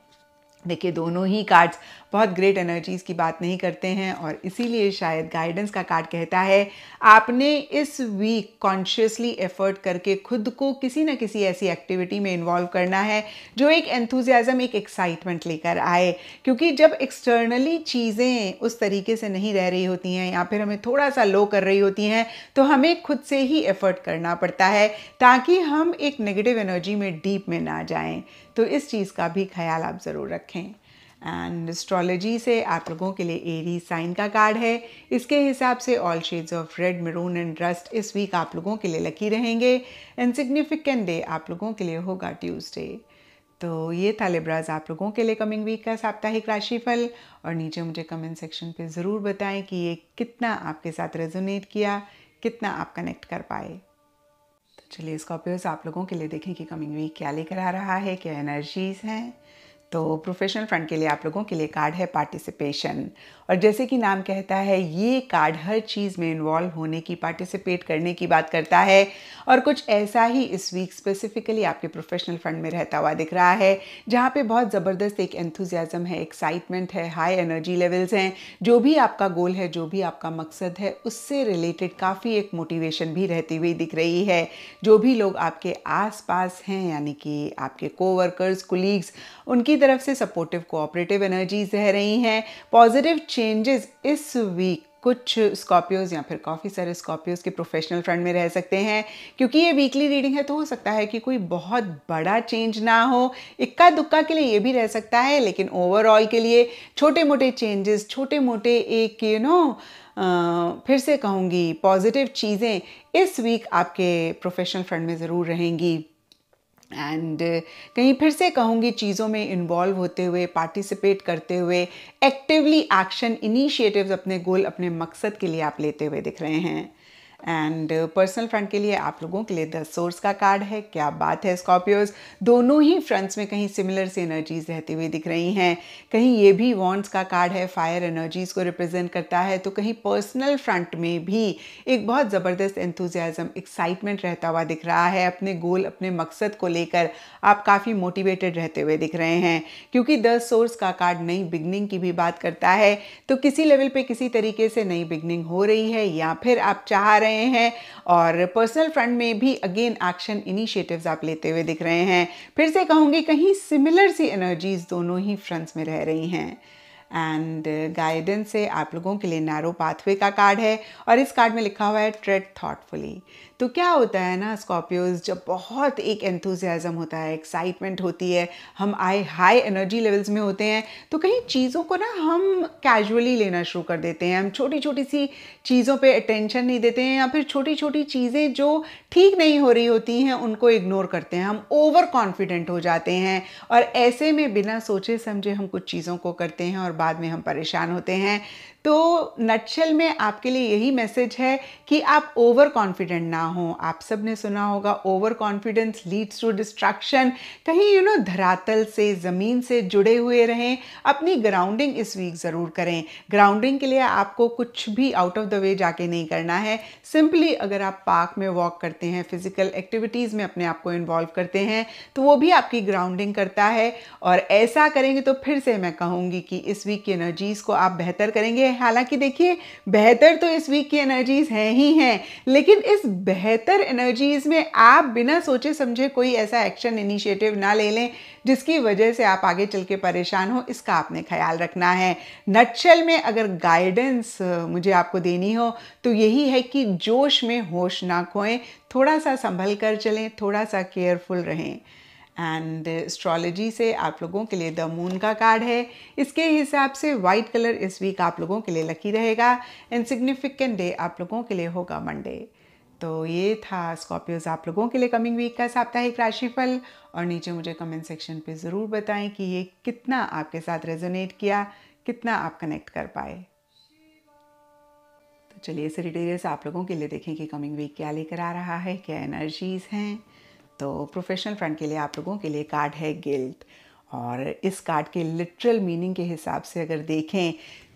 देखिए दोनों ही कार्ड्स बहुत ग्रेट एनर्जीज़ की बात नहीं करते हैं, और इसीलिए शायद गाइडेंस का कार्ड कहता है आपने इस वीक कॉन्शियसली एफर्ट करके खुद को किसी ना किसी ऐसी एक्टिविटी में इन्वॉल्व करना है जो एक एंथुजियाज्म, एक एक्साइटमेंट लेकर आए। क्योंकि जब एक्सटर्नली चीज़ें उस तरीके से नहीं रह रही होती हैं या फिर हमें थोड़ा सा लो कर रही होती हैं तो हमें खुद से ही एफर्ट करना पड़ता है ताकि हम एक नेगेटिव एनर्जी में डीप में ना जाएँ। तो इस चीज़ का भी ख्याल आप ज़रूर रखें। एंड एस्ट्रोलॉजी से आप लोगों के लिए एरी साइन का कार्ड है। इसके हिसाब से all shades of red, maroon and rust इस वीक आप लोगों के लिए लकी रहेंगे। इनसिग्निफिकेंट डे आप लोगों के लिए होगा ट्यूसडे। तो ये था लिब्राज आप लोगों के लिए कमिंग वीक का साप्ताहिक राशिफल, और नीचे मुझे कमेंट सेक्शन पे ज़रूर बताएं कि ये कितना आपके साथ रेजोनेट किया, कितना आप कनेक्ट कर पाए। चलिए स्कॉर्पियोस आप लोगों के लिए देखें कि कमिंग वीक क्या लेकर आ रहा है, क्या एनर्जीज़ हैं। तो प्रोफेशनल फ्रंट के लिए आप लोगों के लिए कार्ड है पार्टिसिपेशन, और जैसे कि नाम कहता है ये कार्ड हर चीज़ में इन्वॉल्व होने की, पार्टिसिपेट करने की बात करता है। और कुछ ऐसा ही इस वीक स्पेसिफिकली आपके प्रोफेशनल फ्रंट में रहता हुआ दिख रहा है, जहाँ पे बहुत ज़बरदस्त एक एंथुजियाज्म है, एक्साइटमेंट है, हाई एनर्जी लेवल्स हैं। जो भी आपका गोल है, जो भी आपका मकसद है, उससे रिलेटेड काफ़ी एक मोटिवेशन भी रहती हुई दिख रही है। जो भी लोग आपके आस पास हैं, यानी कि आपके कोवर्कर्स, कुलीग्स, उनकी तरफ से सपोर्टिव, कोऑपरेटिव एनर्जीज रह रही हैं। पॉजिटिव चेंजेस इस वीक कुछ स्कॉर्पियोज या फिर काफ़ी सारे स्कॉर्पियोज के प्रोफेशनल फ्रंट में रह सकते हैं। क्योंकि ये वीकली रीडिंग है तो हो सकता है कि कोई बहुत बड़ा चेंज ना हो, इक्का दुक्का के लिए ये भी रह सकता है, लेकिन ओवरऑल के लिए छोटे मोटे चेंजेस, छोटे मोटे एक यू नो फिर से कहूँगी पॉजिटिव चीज़ें इस वीक आपके प्रोफेशनल फ्रंट में ज़रूर रहेंगी। एंड uh, कहीं फिर से कहूँगी चीज़ों में इन्वॉल्व होते हुए, पार्टिसिपेट करते हुए, एक्टिवली एक्शन इनिशिएटिव्स अपने गोल, अपने मकसद के लिए आप लेते हुए दिख रहे हैं। एंड पर्सनल फ्रंट के लिए आप लोगों के लिए द सोर्स का कार्ड है। क्या बात है स्कॉर्पियोज, दोनों ही फ्रंट्स में कहीं सिमिलर सी एनर्जीज रहती हुई दिख रही हैं। कहीं ये भी वॉन्ट्स का कार्ड है, फायर एनर्जीज को रिप्रेजेंट करता है, तो कहीं पर्सनल फ्रंट में भी एक बहुत ज़बरदस्त एंथुजियाज्म, एक्साइटमेंट रहता हुआ दिख रहा है। अपने गोल, अपने मकसद को लेकर आप काफ़ी मोटिवेटेड रहते हुए दिख रहे हैं। क्योंकि द सोर्स का कार्ड नई बिगनिंग की भी बात करता है, तो किसी लेवल पर किसी तरीके से नई बिगनिंग हो रही है या फिर आप चाह रहे हैं। और पर्सनल फ्रंट में भी अगेन एक्शन इनिशिएटिव्स आप लेते हुए दिख रहे हैं। फिर से कहूंगी कहीं सिमिलर सी एनर्जीज दोनों ही फ्रंट्स में रह रही हैं। एंड गाइडेंस से आप लोगों के लिए नैरो पाथवे का कार्ड है, और इस कार्ड में लिखा हुआ है ट्रेड थॉटफुली। तो क्या होता है ना स्कॉर्पियोज, जब बहुत एक एंथुजियाज्म होता है, एक्साइटमेंट होती है, हम आए हाई एनर्जी लेवल्स में होते हैं, तो कहीं चीज़ों को ना हम कैजुअली लेना शुरू कर देते हैं। हम छोटी छोटी सी चीज़ों पे अटेंशन नहीं देते हैं, या फिर छोटी छोटी चीज़ें जो ठीक नहीं हो रही होती हैं उनको इग्नोर करते हैं। हम ओवर कॉन्फिडेंट हो जाते हैं, और ऐसे में बिना सोचे समझे हम कुछ चीज़ों को करते हैं और बाद में हम परेशान होते हैं। तो नटशेल में आपके लिए यही मैसेज है कि आप ओवर कॉन्फिडेंट ना हो। आप सब ने सुना होगा over confidence leads to distraction. कहीं यू नो धरातल से, ज़मीन से जुड़े हुए रहें। अपनी ग्राउंडिंग इस वीक ज़रूर करें। ग्राउंडिंग के लिए आपको कुछ भी आउट ऑफ द वे जाके नहीं करना है। सिंपली अगर आप पार्क में वॉक करते हैं, फिजिकल एक्टिविटीज़ में अपने आप को इन्वॉल्व करते हैं, तो वो भी आपकी ग्राउंडिंग करता है। और ऐसा करेंगे तो फिर से मैं कहूँगी कि इस वीक की एनर्जीज़ को आप बेहतर करेंगे। हालांकि देखिए, बेहतर तो इस वीक की एनर्जीज़ हैं ही हैं, लेकिन इस बेहतर एनर्जीज़ में आप बिना सोचे समझे कोई ऐसा एक्शन इनिशिएटिव ना ले लें जिसकी वजह से आप आगे चल के परेशान हो। इसका आपने ख्याल रखना है। नटशेल में अगर गाइडेंस मुझे आपको देनी हो तो यही है कि जोश में होश ना खोएं, थोड़ा सा संभल कर चलें, थोड़ा सा केयरफुल रहें। एंड एस्ट्रोलॉजी से आप लोगों के लिए द मून का कार्ड है। इसके हिसाब से वाइट कलर इस वीक आप लोगों के लिए लकी रहेगा। एंड सिग्निफिकेंट डे आप लोगों के लिए होगा मंडे। तो ये था स्कॉर्पियोज आप लोगों के लिए कमिंग वीक का साप्ताहिक राशिफल। और नीचे मुझे कमेंट सेक्शन पे ज़रूर बताएं कि ये कितना आपके साथ रेजोनेट किया, कितना आप कनेक्ट कर पाए। तो चलिए सैजिटेरियस आप लोगों के लिए देखें कि कमिंग वीक क्या लेकर आ रहा है, क्या एनर्जीज़ हैं। तो प्रोफेशनल फ्रंट के लिए आप लोगों के लिए कार्ड है गिल्ट। और इस कार्ड के लिटरल मीनिंग के हिसाब से अगर देखें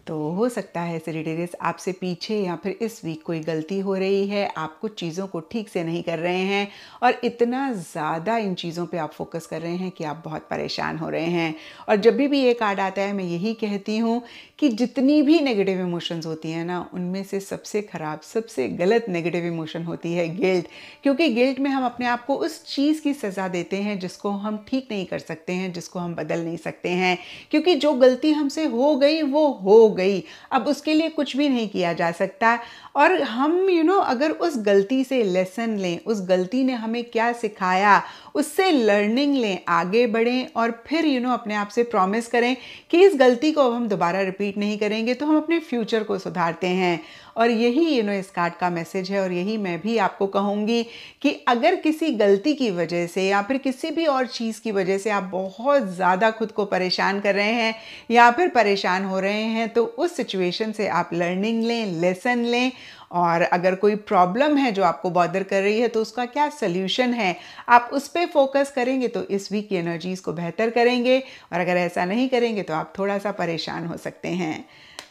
तो हो सकता है सेजिटेरियस आपसे पीछे या फिर इस वीक कोई गलती हो रही है, आप कुछ चीज़ों को ठीक से नहीं कर रहे हैं और इतना ज़्यादा इन चीज़ों पे आप फोकस कर रहे हैं कि आप बहुत परेशान हो रहे हैं। और जब भी भी ये कार्ड आता है मैं यही कहती हूँ कि जितनी भी नेगेटिव इमोशंस होती हैं ना, उनमें से सबसे ख़राब, सबसे गलत नेगेटिव इमोशन होती है गिल्ट। क्योंकि गिल्ट में हम अपने आप को उस चीज़ की सज़ा देते हैं जिसको हम ठीक नहीं कर सकते हैं, जिसको हम बदल नहीं सकते हैं। क्योंकि जो गलती हमसे हो गई वो हो गई, अब उसके लिए कुछ भी नहीं किया जा सकता। और हम यू you नो know, अगर उस गलती से लेसन लें, उस गलती ने हमें क्या सिखाया, उससे लर्निंग लें, आगे बढ़ें और फिर यू you नो know, अपने आप से प्रॉमिस करें कि इस गलती को अब हम दोबारा रिपीट नहीं करेंगे, तो हम अपने फ्यूचर को सुधारते हैं। और यही यू you नो know, इस कार्ड का मैसेज है। और यही मैं भी आपको कहूँगी कि अगर किसी गलती की वजह से या फिर किसी भी और चीज़ की वजह से आप बहुत ज़्यादा खुद को परेशान कर रहे हैं या फिर परेशान हो रहे हैं, तो उस सिचुएशन से आप लर्निंग लें, लेसन लें। और अगर कोई प्रॉब्लम है जो आपको बॉदर कर रही है तो उसका क्या सल्यूशन है, आप उस पर फोकस करेंगे तो इस वीक की एनर्जीज़ को बेहतर करेंगे। और अगर ऐसा नहीं करेंगे तो आप थोड़ा सा परेशान हो सकते हैं।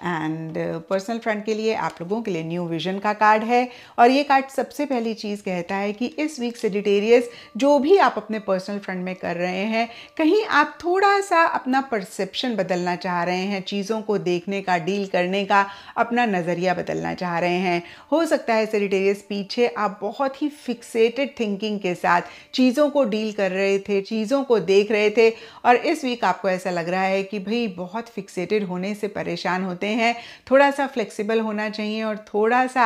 एंड पर्सनल फ्रंट के लिए आप लोगों के लिए न्यू विजन का कार्ड है। और ये कार्ड सबसे पहली चीज़ कहता है कि इस वीक सेजिटेरियस जो भी आप अपने पर्सनल फ्रंट में कर रहे हैं, कहीं आप थोड़ा सा अपना परसेप्शन बदलना चाह रहे हैं, चीज़ों को देखने का, डील करने का अपना नज़रिया बदलना चाह रहे हैं। हो सकता है सेजिटेरियस पीछे आप बहुत ही फिक्सेटेड थिंकिंग के साथ चीज़ों को डील कर रहे थे, चीज़ों को देख रहे थे, और इस वीक आपको ऐसा लग रहा है कि भाई बहुत फिक्सेटेड होने से परेशान होते हैं, थोड़ा सा फ्लेक्सिबल होना चाहिए और थोड़ा सा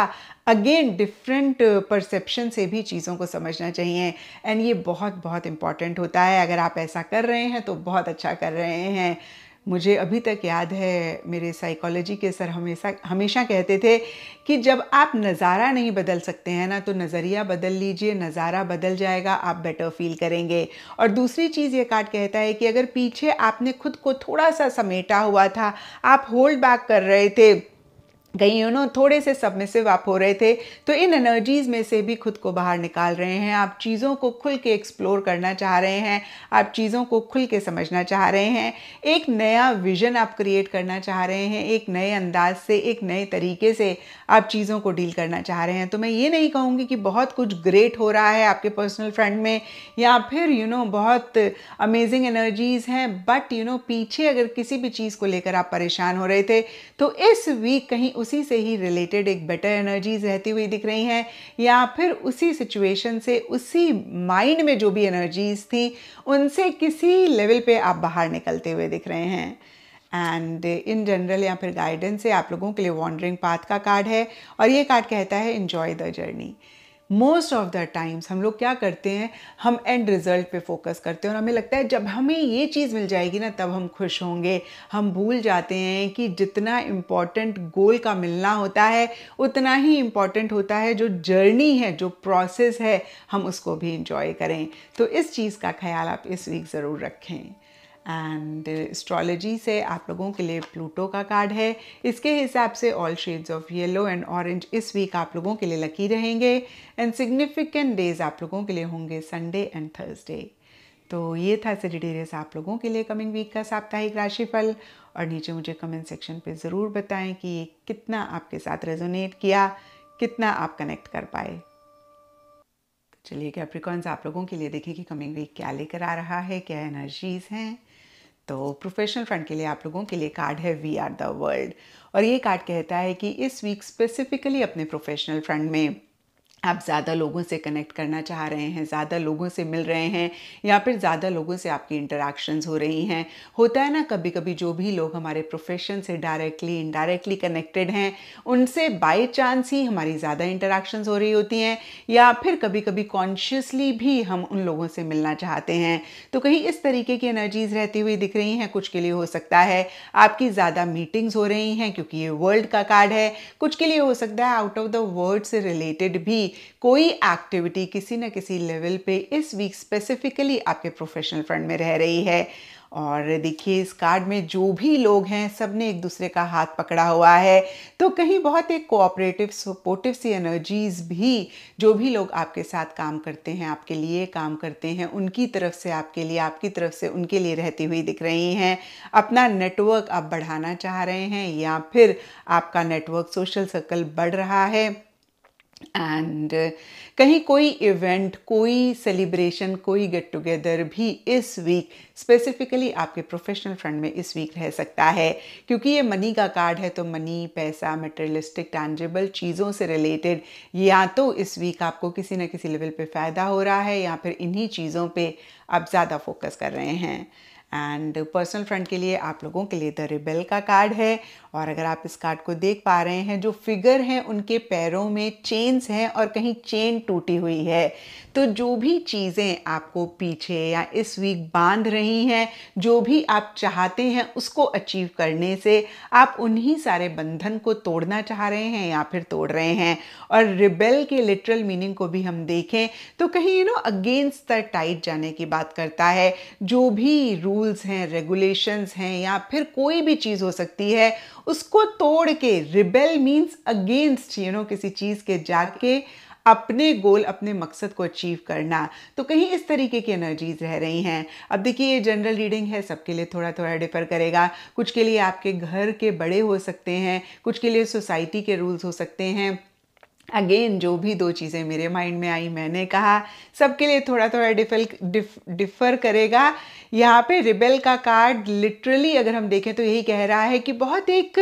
अगेन डिफरेंट परसेप्शन से भी चीज़ों को समझना चाहिए। एंड ये बहुत बहुत इम्पॉर्टेंट होता है। अगर आप ऐसा कर रहे हैं तो बहुत अच्छा कर रहे हैं। मुझे अभी तक याद है मेरे साइकोलॉजी के सर हमेशा हमेशा कहते थे कि जब आप नज़ारा नहीं बदल सकते हैं ना, तो नज़रिया बदल लीजिए, नज़ारा बदल जाएगा, आप बेटर फील करेंगे। और दूसरी चीज़ ये कार्ड कहता है कि अगर पीछे आपने खुद को थोड़ा सा समेटा हुआ था, आप होल्ड बैक कर रहे थे, कहीं यू नो थोड़े से सबमिसिव आप हो रहे थे, तो इन एनर्जीज़ में से भी खुद को बाहर निकाल रहे हैं। आप चीज़ों को खुल के एक्सप्लोर करना चाह रहे हैं, आप चीज़ों को खुल के समझना चाह रहे हैं, एक नया विजन आप क्रिएट करना चाह रहे हैं, एक नए अंदाज से, एक नए तरीके से आप चीज़ों को डील करना चाह रहे हैं। तो मैं ये नहीं कहूँगी कि बहुत कुछ ग्रेट हो रहा है आपके पर्सनल फ्रंट में या फिर यू नो बहुत अमेजिंग एनर्जीज़ हैं, बट यू नो पीछे अगर किसी भी चीज़ को लेकर आप परेशान हो रहे थे तो इस वीक कहीं उसी से ही रिलेटेड एक बेटर एनर्जीज रहती हुई दिख रही हैं, या फिर उसी सिचुएशन से, उसी माइंड में जो भी एनर्जीज थी उनसे किसी लेवल पे आप बाहर निकलते हुए दिख रहे हैं। एंड इन जनरल या फिर गाइडेंस से आप लोगों के लिए वॉन्डरिंग पाथ का कार्ड है। और ये कार्ड कहता है enjoy the journey. Most of the times हम लोग क्या करते हैं, हम एंड रिजल्ट पे फोकस करते हैं और हमें लगता है जब हमें ये चीज़ मिल जाएगी ना तब हम खुश होंगे। हम भूल जाते हैं कि जितना इम्पॉर्टेंट गोल का मिलना होता है उतना ही इम्पॉर्टेंट होता है जो जर्नी है, जो प्रोसेस है, हम उसको भी इंजॉय करें। तो इस चीज़ का ख्याल आप इस वीक ज़रूर रखें। एंड एस्ट्रोलॉजी से आप लोगों के लिए प्लूटो का कार्ड है। इसके हिसाब से all shades of yellow and orange इस वीक आप लोगों के लिए लकी रहेंगे एंड सिग्निफिकेंट डेज आप लोगों के लिए होंगे संडे एंड थर्सडे। तो ये था सेजिटेरियस आप लोगों के लिए कमिंग वीक का साप्ताहिक राशिफल, और नीचे मुझे कमेंट सेक्शन पे ज़रूर बताएं कि ये कितना आपके साथ रेजोनेट किया, कितना आप कनेक्ट कर पाए। चलिए कैप्रिकॉर्न्स आप लोगों के लिए देखें कि कमिंग वीक क्या लेकर आ रहा है, क्या एनर्जीज हैं। तो प्रोफेशनल फ्रंट के लिए आप लोगों के लिए कार्ड है वी आर द वर्ल्ड, और ये कार्ड कहता है कि इस वीक स्पेसिफिकली अपने प्रोफेशनल फ्रंट में आप ज़्यादा लोगों से कनेक्ट करना चाह रहे हैं, ज़्यादा लोगों से मिल रहे हैं या फिर ज़्यादा लोगों से आपकी इंटरेक्शंस हो रही हैं। होता है ना कभी कभी जो भी लोग हमारे प्रोफेशन से डायरेक्टली इनडायरेक्टली कनेक्टेड हैं उनसे बाय चांस ही हमारी ज़्यादा इंटरेक्शंस हो रही होती हैं, या फिर कभी कभी कॉन्शियसली भी हम उन लोगों से मिलना चाहते हैं। तो कहीं इस तरीके की एनर्जीज रहती हुई दिख रही हैं। कुछ के लिए हो सकता है आपकी ज़्यादा मीटिंग्स हो रही हैं क्योंकि ये वर्ल्ड का कार्ड है। कुछ के लिए हो सकता है आउट ऑफ द वर्ल्ड से रिलेटेड भी कोई एक्टिविटी किसी न किसी लेवल पे इस वीक स्पेसिफिकली आपके प्रोफेशनल फ्रंट में रह रही है। और देखिए इस कार्ड में जो भी लोग हैं सबने एक दूसरे का हाथ पकड़ा हुआ है, तो कहीं बहुत एक कोऑपरेटिव सपोर्टिव सी एनर्जीज भी जो भी लोग आपके साथ काम करते हैं, आपके लिए काम करते हैं, उनकी तरफ से आपके लिए, आपकी तरफ से उनके लिए रहती हुई दिख रही हैं। अपना नेटवर्क आप बढ़ाना चाह रहे हैं या फिर आपका नेटवर्क सोशल सर्कल बढ़ रहा है, एंड uh, कहीं कोई इवेंट, कोई सेलिब्रेशन, कोई गेट टुगेदर भी इस वीक स्पेसिफिकली आपके प्रोफेशनल फ्रंट में इस वीक रह सकता है। क्योंकि ये मनी का कार्ड है तो मनी, पैसा, मटेरियलिस्टिक टैंजिबल चीज़ों से रिलेटेड या तो इस वीक आपको किसी न किसी लेवल पे फ़ायदा हो रहा है या फिर इन्हीं चीज़ों पे आप ज़्यादा फोकस कर रहे हैं। एंड पर्सनल फ्रंट के लिए आप लोगों के लिए द रिबेल का कार्ड है, और अगर आप इस कार्ड को देख पा रहे हैं जो फिगर हैं उनके पैरों में चेन्स हैं और कहीं चेन टूटी हुई है। तो जो भी चीज़ें आपको पीछे या इस वीक बांध रही हैं, जो भी आप चाहते हैं उसको अचीव करने से आप उन्हीं सारे बंधन को तोड़ना चाह रहे हैं या फिर तोड़ रहे हैं। और रिबेल के लिटरल मीनिंग को भी हम देखें तो कहीं you know against the tide जाने की बात करता है। जो भी रूल हैं, रेगुलेशंस हैं या फिर कोई भी चीज हो सकती है उसको तोड़ के, rebel means against you know किसी चीज के जाके अपने गोल, अपने मकसद को अचीव करना। तो कहीं इस तरीके की एनर्जीज रह रही हैं। अब देखिए ये जनरल रीडिंग है, सबके लिए थोड़ा थोड़ा डिफर करेगा। कुछ के लिए आपके घर के बड़े हो सकते हैं, कुछ के लिए सोसाइटी के रूल्स हो सकते हैं। अगेन जो भी दो चीज़ें मेरे माइंड में आई मैंने कहा, सबके लिए थोड़ा थोड़ा डिफर डिफ, डिफर करेगा। यहाँ पे रिबेल का कार्ड लिटरली अगर हम देखें तो यही कह रहा है कि बहुत एक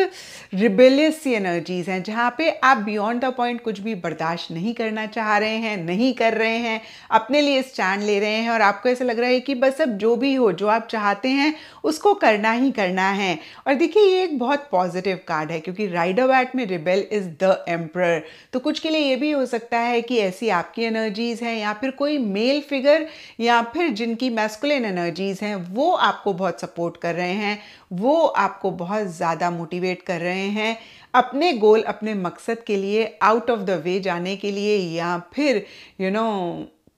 रिबेलियस सी एनर्जीज़ हैं, जहाँ पे आप बियॉन्ड द पॉइंट कुछ भी बर्दाश्त नहीं करना चाह रहे हैं, नहीं कर रहे हैं, अपने लिए स्टैंड ले रहे हैं और आपको ऐसा लग रहा है कि बस अब जो भी हो, जो आप चाहते हैं उसको करना ही करना है। और देखिए ये एक बहुत पॉजिटिव कार्ड है क्योंकि राइडर बैट में रिबेल इज़ द एम्परर। तो कुछ के लिए ये भी हो सकता है कि ऐसी आपकी एनर्जीज़ हैं या फिर कोई मेल फिगर या फिर जिनकी मैस्कुलिन एनर्जीज़ हैं वो आपको बहुत सपोर्ट कर रहे हैं, वो आपको बहुत ज़्यादा मोटिवेट कर रहे हैं अपने गोल, अपने मकसद के लिए आउट ऑफ द वे जाने के लिए या फिर यू नो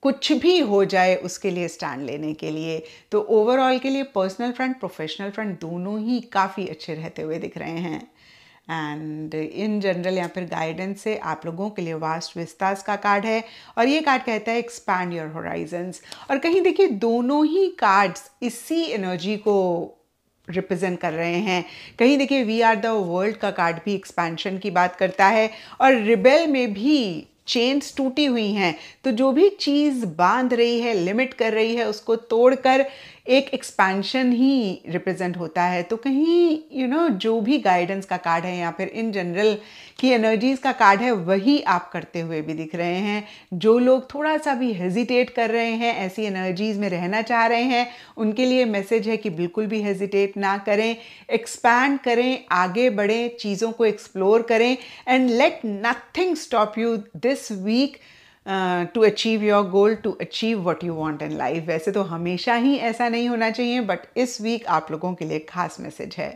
कुछ भी हो जाए उसके लिए स्टैंड लेने के लिए। तो ओवरऑल के लिए पर्सनल फ्रंट, प्रोफेशनल फ्रंट दोनों ही काफ़ी अच्छे रहते हुए दिख रहे हैं। एंड इन जनरल या फिर गाइडेंस से आप लोगों के लिए वास्ट विस्तास का कार्ड है, और ये कार्ड कहता है एक्सपैंड योर होराइजन्स। और कहीं देखिए दोनों ही कार्ड्स इसी एनर्जी को रिप्रेजेंट कर रहे हैं। कहीं देखिए वी आर द वर्ल्ड का कार्ड भी एक्सपेंशन की बात करता है, और रिबेल में भी चेन्स टूटी हुई हैं। तो जो भी चीज़ बांध रही है, लिमिट कर रही है, उसको तोड़कर एक एक्सपेंशन ही रिप्रेजेंट होता है। तो कहीं यू नो जो भी गाइडेंस का कार्ड है या फिर इन जनरल की एनर्जीज़ का कार्ड है वही आप करते हुए भी दिख रहे हैं। जो लोग थोड़ा सा भी हेजिटेट कर रहे हैं, ऐसी एनर्जीज़ में रहना चाह रहे हैं, उनके लिए मैसेज है कि बिल्कुल भी हेजिटेट ना करें, एक्सपैंड करें, आगे बढ़ें, चीज़ों को एक्सप्लोर करें and let nothing stop you this week to achieve your goal, to achieve what you want in life. वैसे तो हमेशा ही ऐसा नहीं होना चाहिए, बट इस वीक आप लोगों के लिए खास मैसेज है।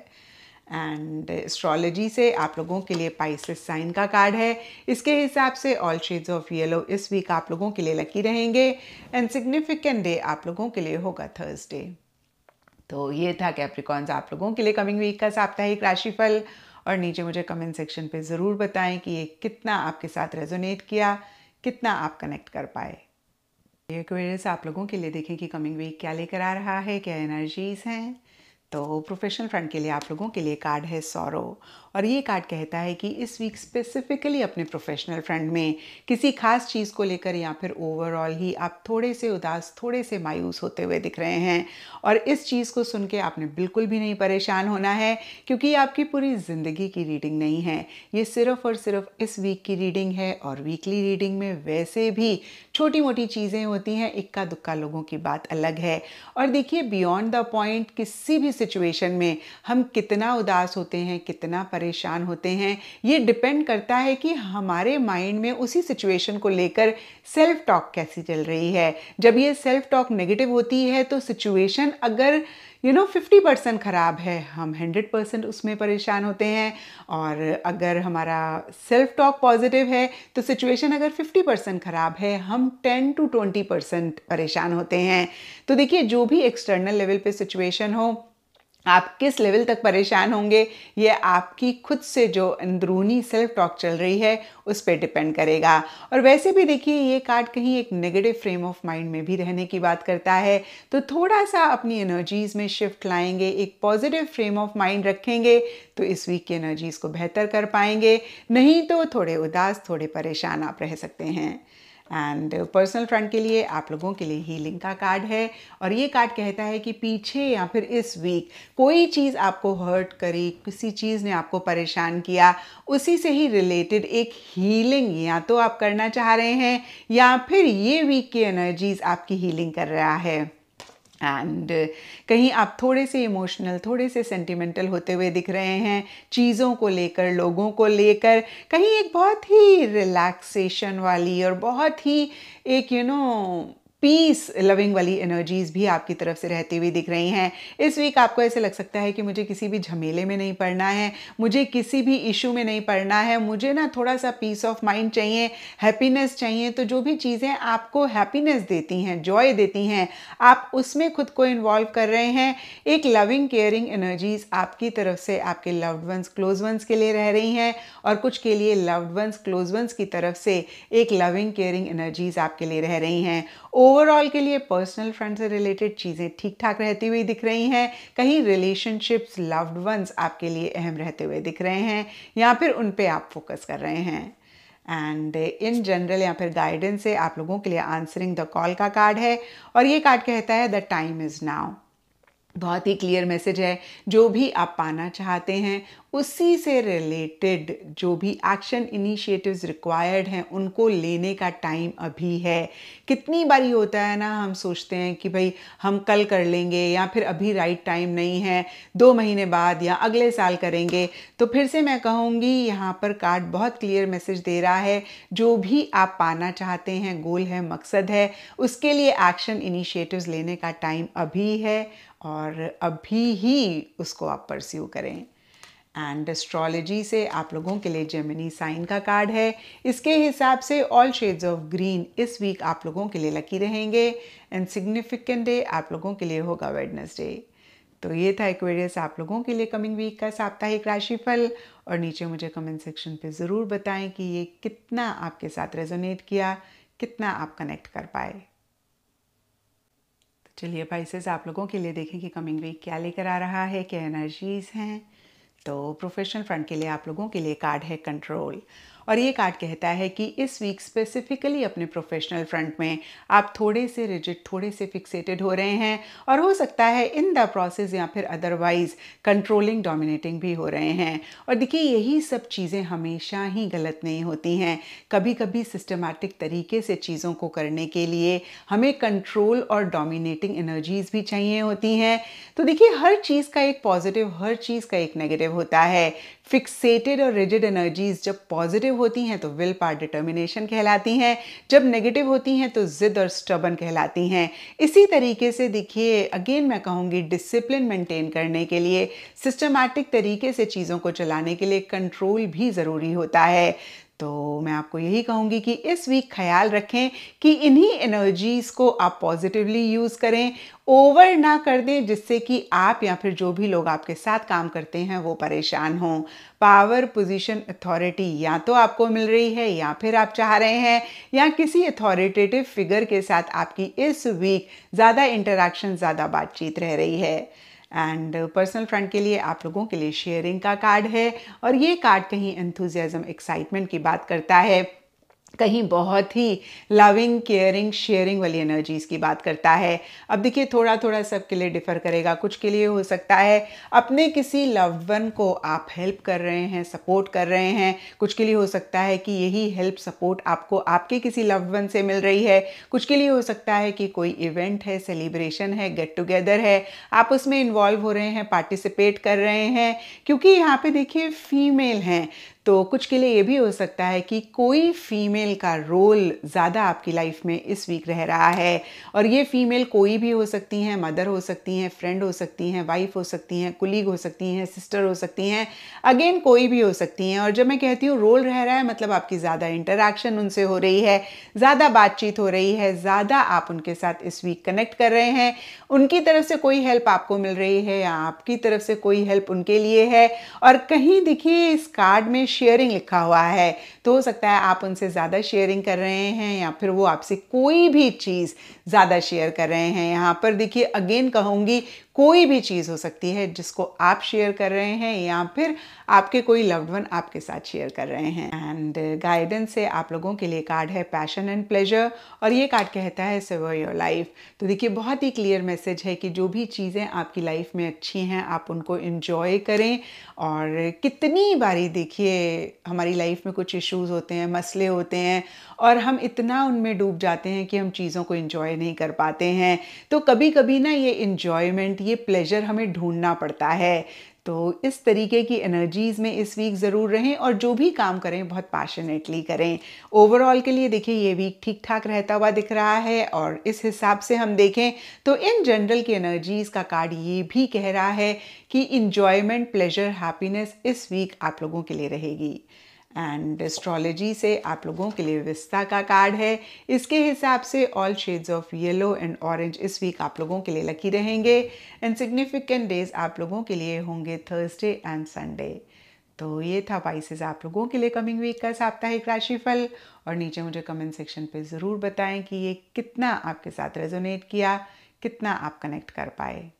एंड एस्ट्रोलॉजी से आप लोगों के लिए पाइसेस साइन का कार्ड है, इसके हिसाब से ऑल शेड्स ऑफ येलो इस वीक आप लोगों के लिए लकी रहेंगे एंड सिग्निफिकेंट डे आप लोगों के लिए होगा थर्सडे। तो ये था कैप्रिकॉन्स आप लोगों के लिए कमिंग वीक का साप्ताहिक राशिफल। और नीचे मुझे कमेंट सेक्शन पे ज़रूर बताएं कि ये कितना आपके साथ रेजोनेट किया, कितना आप कनेक्ट कर पाए। ये क्वेरीज आप लोगों के लिए देखें कि कमिंग वीक क्या लेकर आ रहा है, क्या एनर्जीज हैं। तो प्रोफेशनल फ्रंट के लिए आप लोगों के लिए कार्ड है सौरो, और ये कार्ड कहता है कि इस वीक स्पेसिफिकली अपने प्रोफेशनल फ्रंट में किसी खास चीज़ को लेकर या फिर ओवरऑल ही आप थोड़े से उदास, थोड़े से मायूस होते हुए दिख रहे हैं। और इस चीज़ को सुन के आपने बिल्कुल भी नहीं परेशान होना है, क्योंकि ये आपकी पूरी ज़िंदगी की रीडिंग नहीं है, ये सिर्फ और सिर्फ इस वीक की रीडिंग है। और वीकली रीडिंग में वैसे भी छोटी मोटी चीज़ें होती हैं, इक्का दुक्का लोगों की बात अलग है। और देखिए, बियॉन्ड द पॉइंट किसी भी सिचुएशन में हम कितना उदास होते हैं, कितना परेशान होते हैं, ये डिपेंड करता है कि हमारे माइंड में उसी सिचुएशन को लेकर सेल्फ टॉक कैसी चल रही है। जब ये सेल्फ टॉक नेगेटिव होती है तो सिचुएशन अगर यू नो फिफ्टी परसेंट ख़राब है, हम हंड्रेड परसेंट उसमें परेशान होते हैं। और अगर हमारा सेल्फ टॉक पॉजिटिव है तो सिचुएशन अगर फिफ्टी परसेंट ख़राब है, हम टेन टू ट्वेंटी परसेंट परेशान होते हैं। तो देखिए, जो भी एक्सटर्नल लेवल पे सिचुएशन हो, आप किस लेवल तक परेशान होंगे ये आपकी खुद से जो अंदरूनी सेल्फ टॉक चल रही है उस पर डिपेंड करेगा। और वैसे भी देखिए, ये कार्ड कहीं एक नेगेटिव फ्रेम ऑफ माइंड में भी रहने की बात करता है, तो थोड़ा सा अपनी एनर्जीज़ में शिफ्ट लाएंगे, एक पॉजिटिव फ्रेम ऑफ माइंड रखेंगे तो इस वीक की एनर्जीज़ को बेहतर कर पाएंगे, नहीं तो थोड़े उदास, थोड़े परेशान आप रह सकते हैं। एंड पर्सनल फ्रंट के लिए आप लोगों के लिए हीलिंग का कार्ड है, और ये कार्ड कहता है कि पीछे या फिर इस वीक कोई चीज़ आपको हर्ट करी, किसी चीज़ ने आपको परेशान किया, उसी से ही रिलेटेड एक हीलिंग या तो आप करना चाह रहे हैं या फिर ये वीक की एनर्जीज़ आपकी हीलिंग कर रहा है। एंड uh, कहीं आप थोड़े से इमोशनल, थोड़े से सेंटिमेंटल होते हुए दिख रहे हैं चीज़ों को लेकर, लोगों को लेकर। कहीं एक बहुत ही रिलैक्सेशन वाली और बहुत ही एक यू नो पीस लविंग वाली एनर्जीज़ भी आपकी तरफ से रहती हुई दिख रही हैं। इस वीक आपको ऐसे लग सकता है कि मुझे किसी भी झमेले में नहीं पड़ना है, मुझे किसी भी इशू में नहीं पड़ना है, मुझे ना थोड़ा सा पीस ऑफ माइंड चाहिए, हैप्पीनेस चाहिए। तो जो भी चीज़ें आपको हैप्पीनेस देती हैं, जॉय देती हैं, आप उसमें खुद को इन्वॉल्व कर रहे हैं। एक लविंग, केयरिंग एनर्जीज़ आपकी तरफ से आपके लव्ड वंस, क्लोज वंस के लिए रह रही हैं, और कुछ के लिए लव्ड वंस, क्लोज वंस की तरफ से एक लविंग, केयरिंग एनर्जीज़ आपके लिए रह रही हैं। ओवरऑल के लिए पर्सनल फ्रंट से रिलेटेड चीज़ें ठीक ठाक रहती हुई दिख रही हैं। कहीं रिलेशनशिप्स, लव्ड वंस आपके लिए अहम रहते हुए दिख रहे हैं, या फिर उन पे आप फोकस कर रहे हैं। एंड इन जनरल या फिर गाइडेंस से आप लोगों के लिए आंसरिंग द कॉल का कार्ड है, और ये कार्ड कहता है द टाइम इज़ नाउ। बहुत ही क्लियर मैसेज है, जो भी आप पाना चाहते हैं उसी से रिलेटेड जो भी एक्शन इनिशिएटिव्स रिक्वायर्ड हैं उनको लेने का टाइम अभी है। कितनी बारी होता है ना, हम सोचते हैं कि भाई हम कल कर लेंगे, या फिर अभी राइट टाइम नहीं है, दो महीने बाद या अगले साल करेंगे। तो फिर से मैं कहूँगी, यहाँ पर कार्ड बहुत क्लियर मैसेज दे रहा है, जो भी आप पाना चाहते हैं, गोल है, मकसद है, उसके लिए एक्शन इनिशिएटिव्स लेने का टाइम अभी है, और अभी ही उसको आप परस्यू करें। एंड एस्ट्रोलॉजी से आप लोगों के लिए जेमिनी साइन का कार्ड है, इसके हिसाब से ऑल शेड्स ऑफ ग्रीन इस वीक आप लोगों के लिए लकी रहेंगे। एंड सिग्निफिकेंट डे आप लोगों के लिए होगा वेडनेसडे। तो ये था एक्वेरियस आप लोगों के लिए कमिंग वीक का साप्ताहिक राशिफल, और नीचे मुझे कमेंट सेक्शन पे ज़रूर बताएं कि ये कितना आपके साथ रेजोनेट किया, कितना आप कनेक्ट कर पाए। चलिए पाइसेस आप लोगों के लिए देखें कि कमिंग वीक क्या लेकर आ रहा है, क्या एनर्जीज़ हैं। तो प्रोफेशनल फ्रंट के लिए आप लोगों के लिए कार्ड है कंट्रोल, और ये कार्ड कहता है कि इस वीक स्पेसिफिकली अपने प्रोफेशनल फ्रंट में आप थोड़े से रिजिड, थोड़े से फिक्सेटेड हो रहे हैं, और हो सकता है इन द प्रोसेस या फिर अदरवाइज कंट्रोलिंग, डोमिनेटिंग भी हो रहे हैं। और देखिए, यही सब चीज़ें हमेशा ही गलत नहीं होती हैं। कभी कभी सिस्टमैटिक तरीके से चीज़ों को करने के लिए हमें कंट्रोल और डोमिनेटिंग एनर्जीज़ भी चाहिए होती हैं। तो देखिए, हर चीज़ का एक पॉजिटिव, हर चीज़ का एक नेगेटिव होता है। फिक्सेटेड और रिजिड एनर्जीज़ जब पॉजिटिव होती हैं तो विल पावर, डिटर्मिनेशन कहलाती हैं, जब नेगेटिव होती हैं तो जिद और स्टबन कहलाती हैं। इसी तरीके से देखिए, अगेन मैं कहूँगी, डिसिप्लिन मेंटेन करने के लिए, सिस्टमैटिक तरीके से चीज़ों को चलाने के लिए कंट्रोल भी ज़रूरी होता है। तो मैं आपको यही कहूँगी कि इस वीक ख्याल रखें कि इन्हीं एनर्जीज़ को आप पॉजिटिवली यूज़ करें, ओवर ना कर दें जिससे कि आप या फिर जो भी लोग आपके साथ काम करते हैं वो परेशान हों। पावर, पोजीशन, अथॉरिटी या तो आपको मिल रही है या फिर आप चाह रहे हैं, या किसी अथॉरिटेटिव फिगर के साथ आपकी इस वीक ज़्यादा इंटरेक्शन, ज़्यादा बातचीत रह रही है। एंड पर्सनल फ्रंट के लिए आप लोगों के लिए शेयरिंग का कार्ड है और ये कार्ड कहीं एंथुजियाज्म, एक्साइटमेंट की बात करता है, कहीं बहुत ही लविंग, केयरिंग, शेयरिंग वाली एनर्जीज़ की बात करता है। अब देखिए, थोड़ा थोड़ा सबके लिए डिफ़र करेगा। कुछ के लिए हो सकता है अपने किसी लव्ड वन को आप हेल्प कर रहे हैं, सपोर्ट कर रहे हैं। कुछ के लिए हो सकता है कि यही हेल्प, सपोर्ट आपको आपके किसी लव्ड वन से मिल रही है। कुछ के लिए हो सकता है कि कोई इवेंट है, सेलिब्रेशन है, गेट टुगेदर है, आप उसमें इन्वॉल्व हो रहे हैं, पार्टिसिपेट कर रहे हैं। क्योंकि यहाँ पर देखिए फीमेल हैं, तो कुछ के लिए ये भी हो सकता है कि कोई फीमेल का रोल ज़्यादा आपकी लाइफ में इस वीक रह रहा है। और ये फीमेल कोई भी हो सकती हैं, मदर हो सकती हैं, फ्रेंड हो सकती हैं, वाइफ हो सकती हैं, कुलीग हो सकती हैं, सिस्टर हो सकती हैं, अगेन कोई भी हो सकती हैं। और जब मैं कहती हूँ रोल रह रहा है, मतलब आपकी ज़्यादा इंटरेक्शन उनसे हो रही है, ज़्यादा बातचीत हो रही है, ज़्यादा आप उनके साथ इस वीक कनेक्ट कर रहे हैं, उनकी तरफ से कोई हेल्प आपको मिल रही है या आपकी तरफ से कोई हेल्प उनके लिए है। और कहीं देखिए इस कार्ड में शेयरिंग लिखा हुआ है, तो हो सकता है आप उनसे ज़्यादा शेयरिंग कर रहे हैं या फिर वो आपसे कोई भी चीज़ ज़्यादा शेयर कर रहे हैं। यहाँ पर देखिए अगेन कहूँगी, कोई भी चीज़ हो सकती है जिसको आप शेयर कर रहे हैं या फिर आपके कोई लव्ड वन आपके साथ शेयर कर रहे हैं। एंड गाइडेंस से आप लोगों के लिए कार्ड है पैशन एंड प्लेजर, और ये कार्ड कहता है सर्व योर लाइफ। तो देखिए बहुत ही क्लियर मैसेज है कि जो भी चीज़ें आपकी लाइफ में अच्छी हैं आप उनको एंजॉय करें। और कितनी बारी देखिए हमारी लाइफ में कुछ इश्यूज़ होते हैं, मसले होते हैं और हम इतना उनमें डूब जाते हैं कि हम चीज़ों को एंजॉय नहीं कर पाते हैं। तो कभी कभी ना ये एंजॉयमेंट, ये प्लेजर हमें ढूंढना पड़ता है। तो इस तरीके की एनर्जीज़ में इस वीक ज़रूर रहें और जो भी काम करें बहुत पैशनेटली करें। ओवरऑल के लिए देखिए ये वीक ठीक ठाक रहता हुआ दिख रहा है। और इस हिसाब से हम देखें तो इन जनरल की एनर्जीज़ का कार्ड ये भी कह रहा है कि इंजॉयमेंट, प्लेजर, हैप्पीनेस इस वीक आप लोगों के लिए रहेगी। एंड एस्ट्रोलॉजी से आप लोगों के लिए विस्ता का कार्ड है, इसके हिसाब से all shades of yellow and orange इस वीक आप लोगों के लिए लकी रहेंगे। एंड सिग्निफिकेंट डेज आप लोगों के लिए होंगे थर्सडे एंड संडे। तो ये था पाइसेस आप लोगों के लिए कमिंग वीक का साप्ताहिक राशिफल। और नीचे मुझे कमेंट सेक्शन पे ज़रूर बताएं कि ये कितना आपके साथ रेजोनेट किया, कितना आप कनेक्ट कर पाए।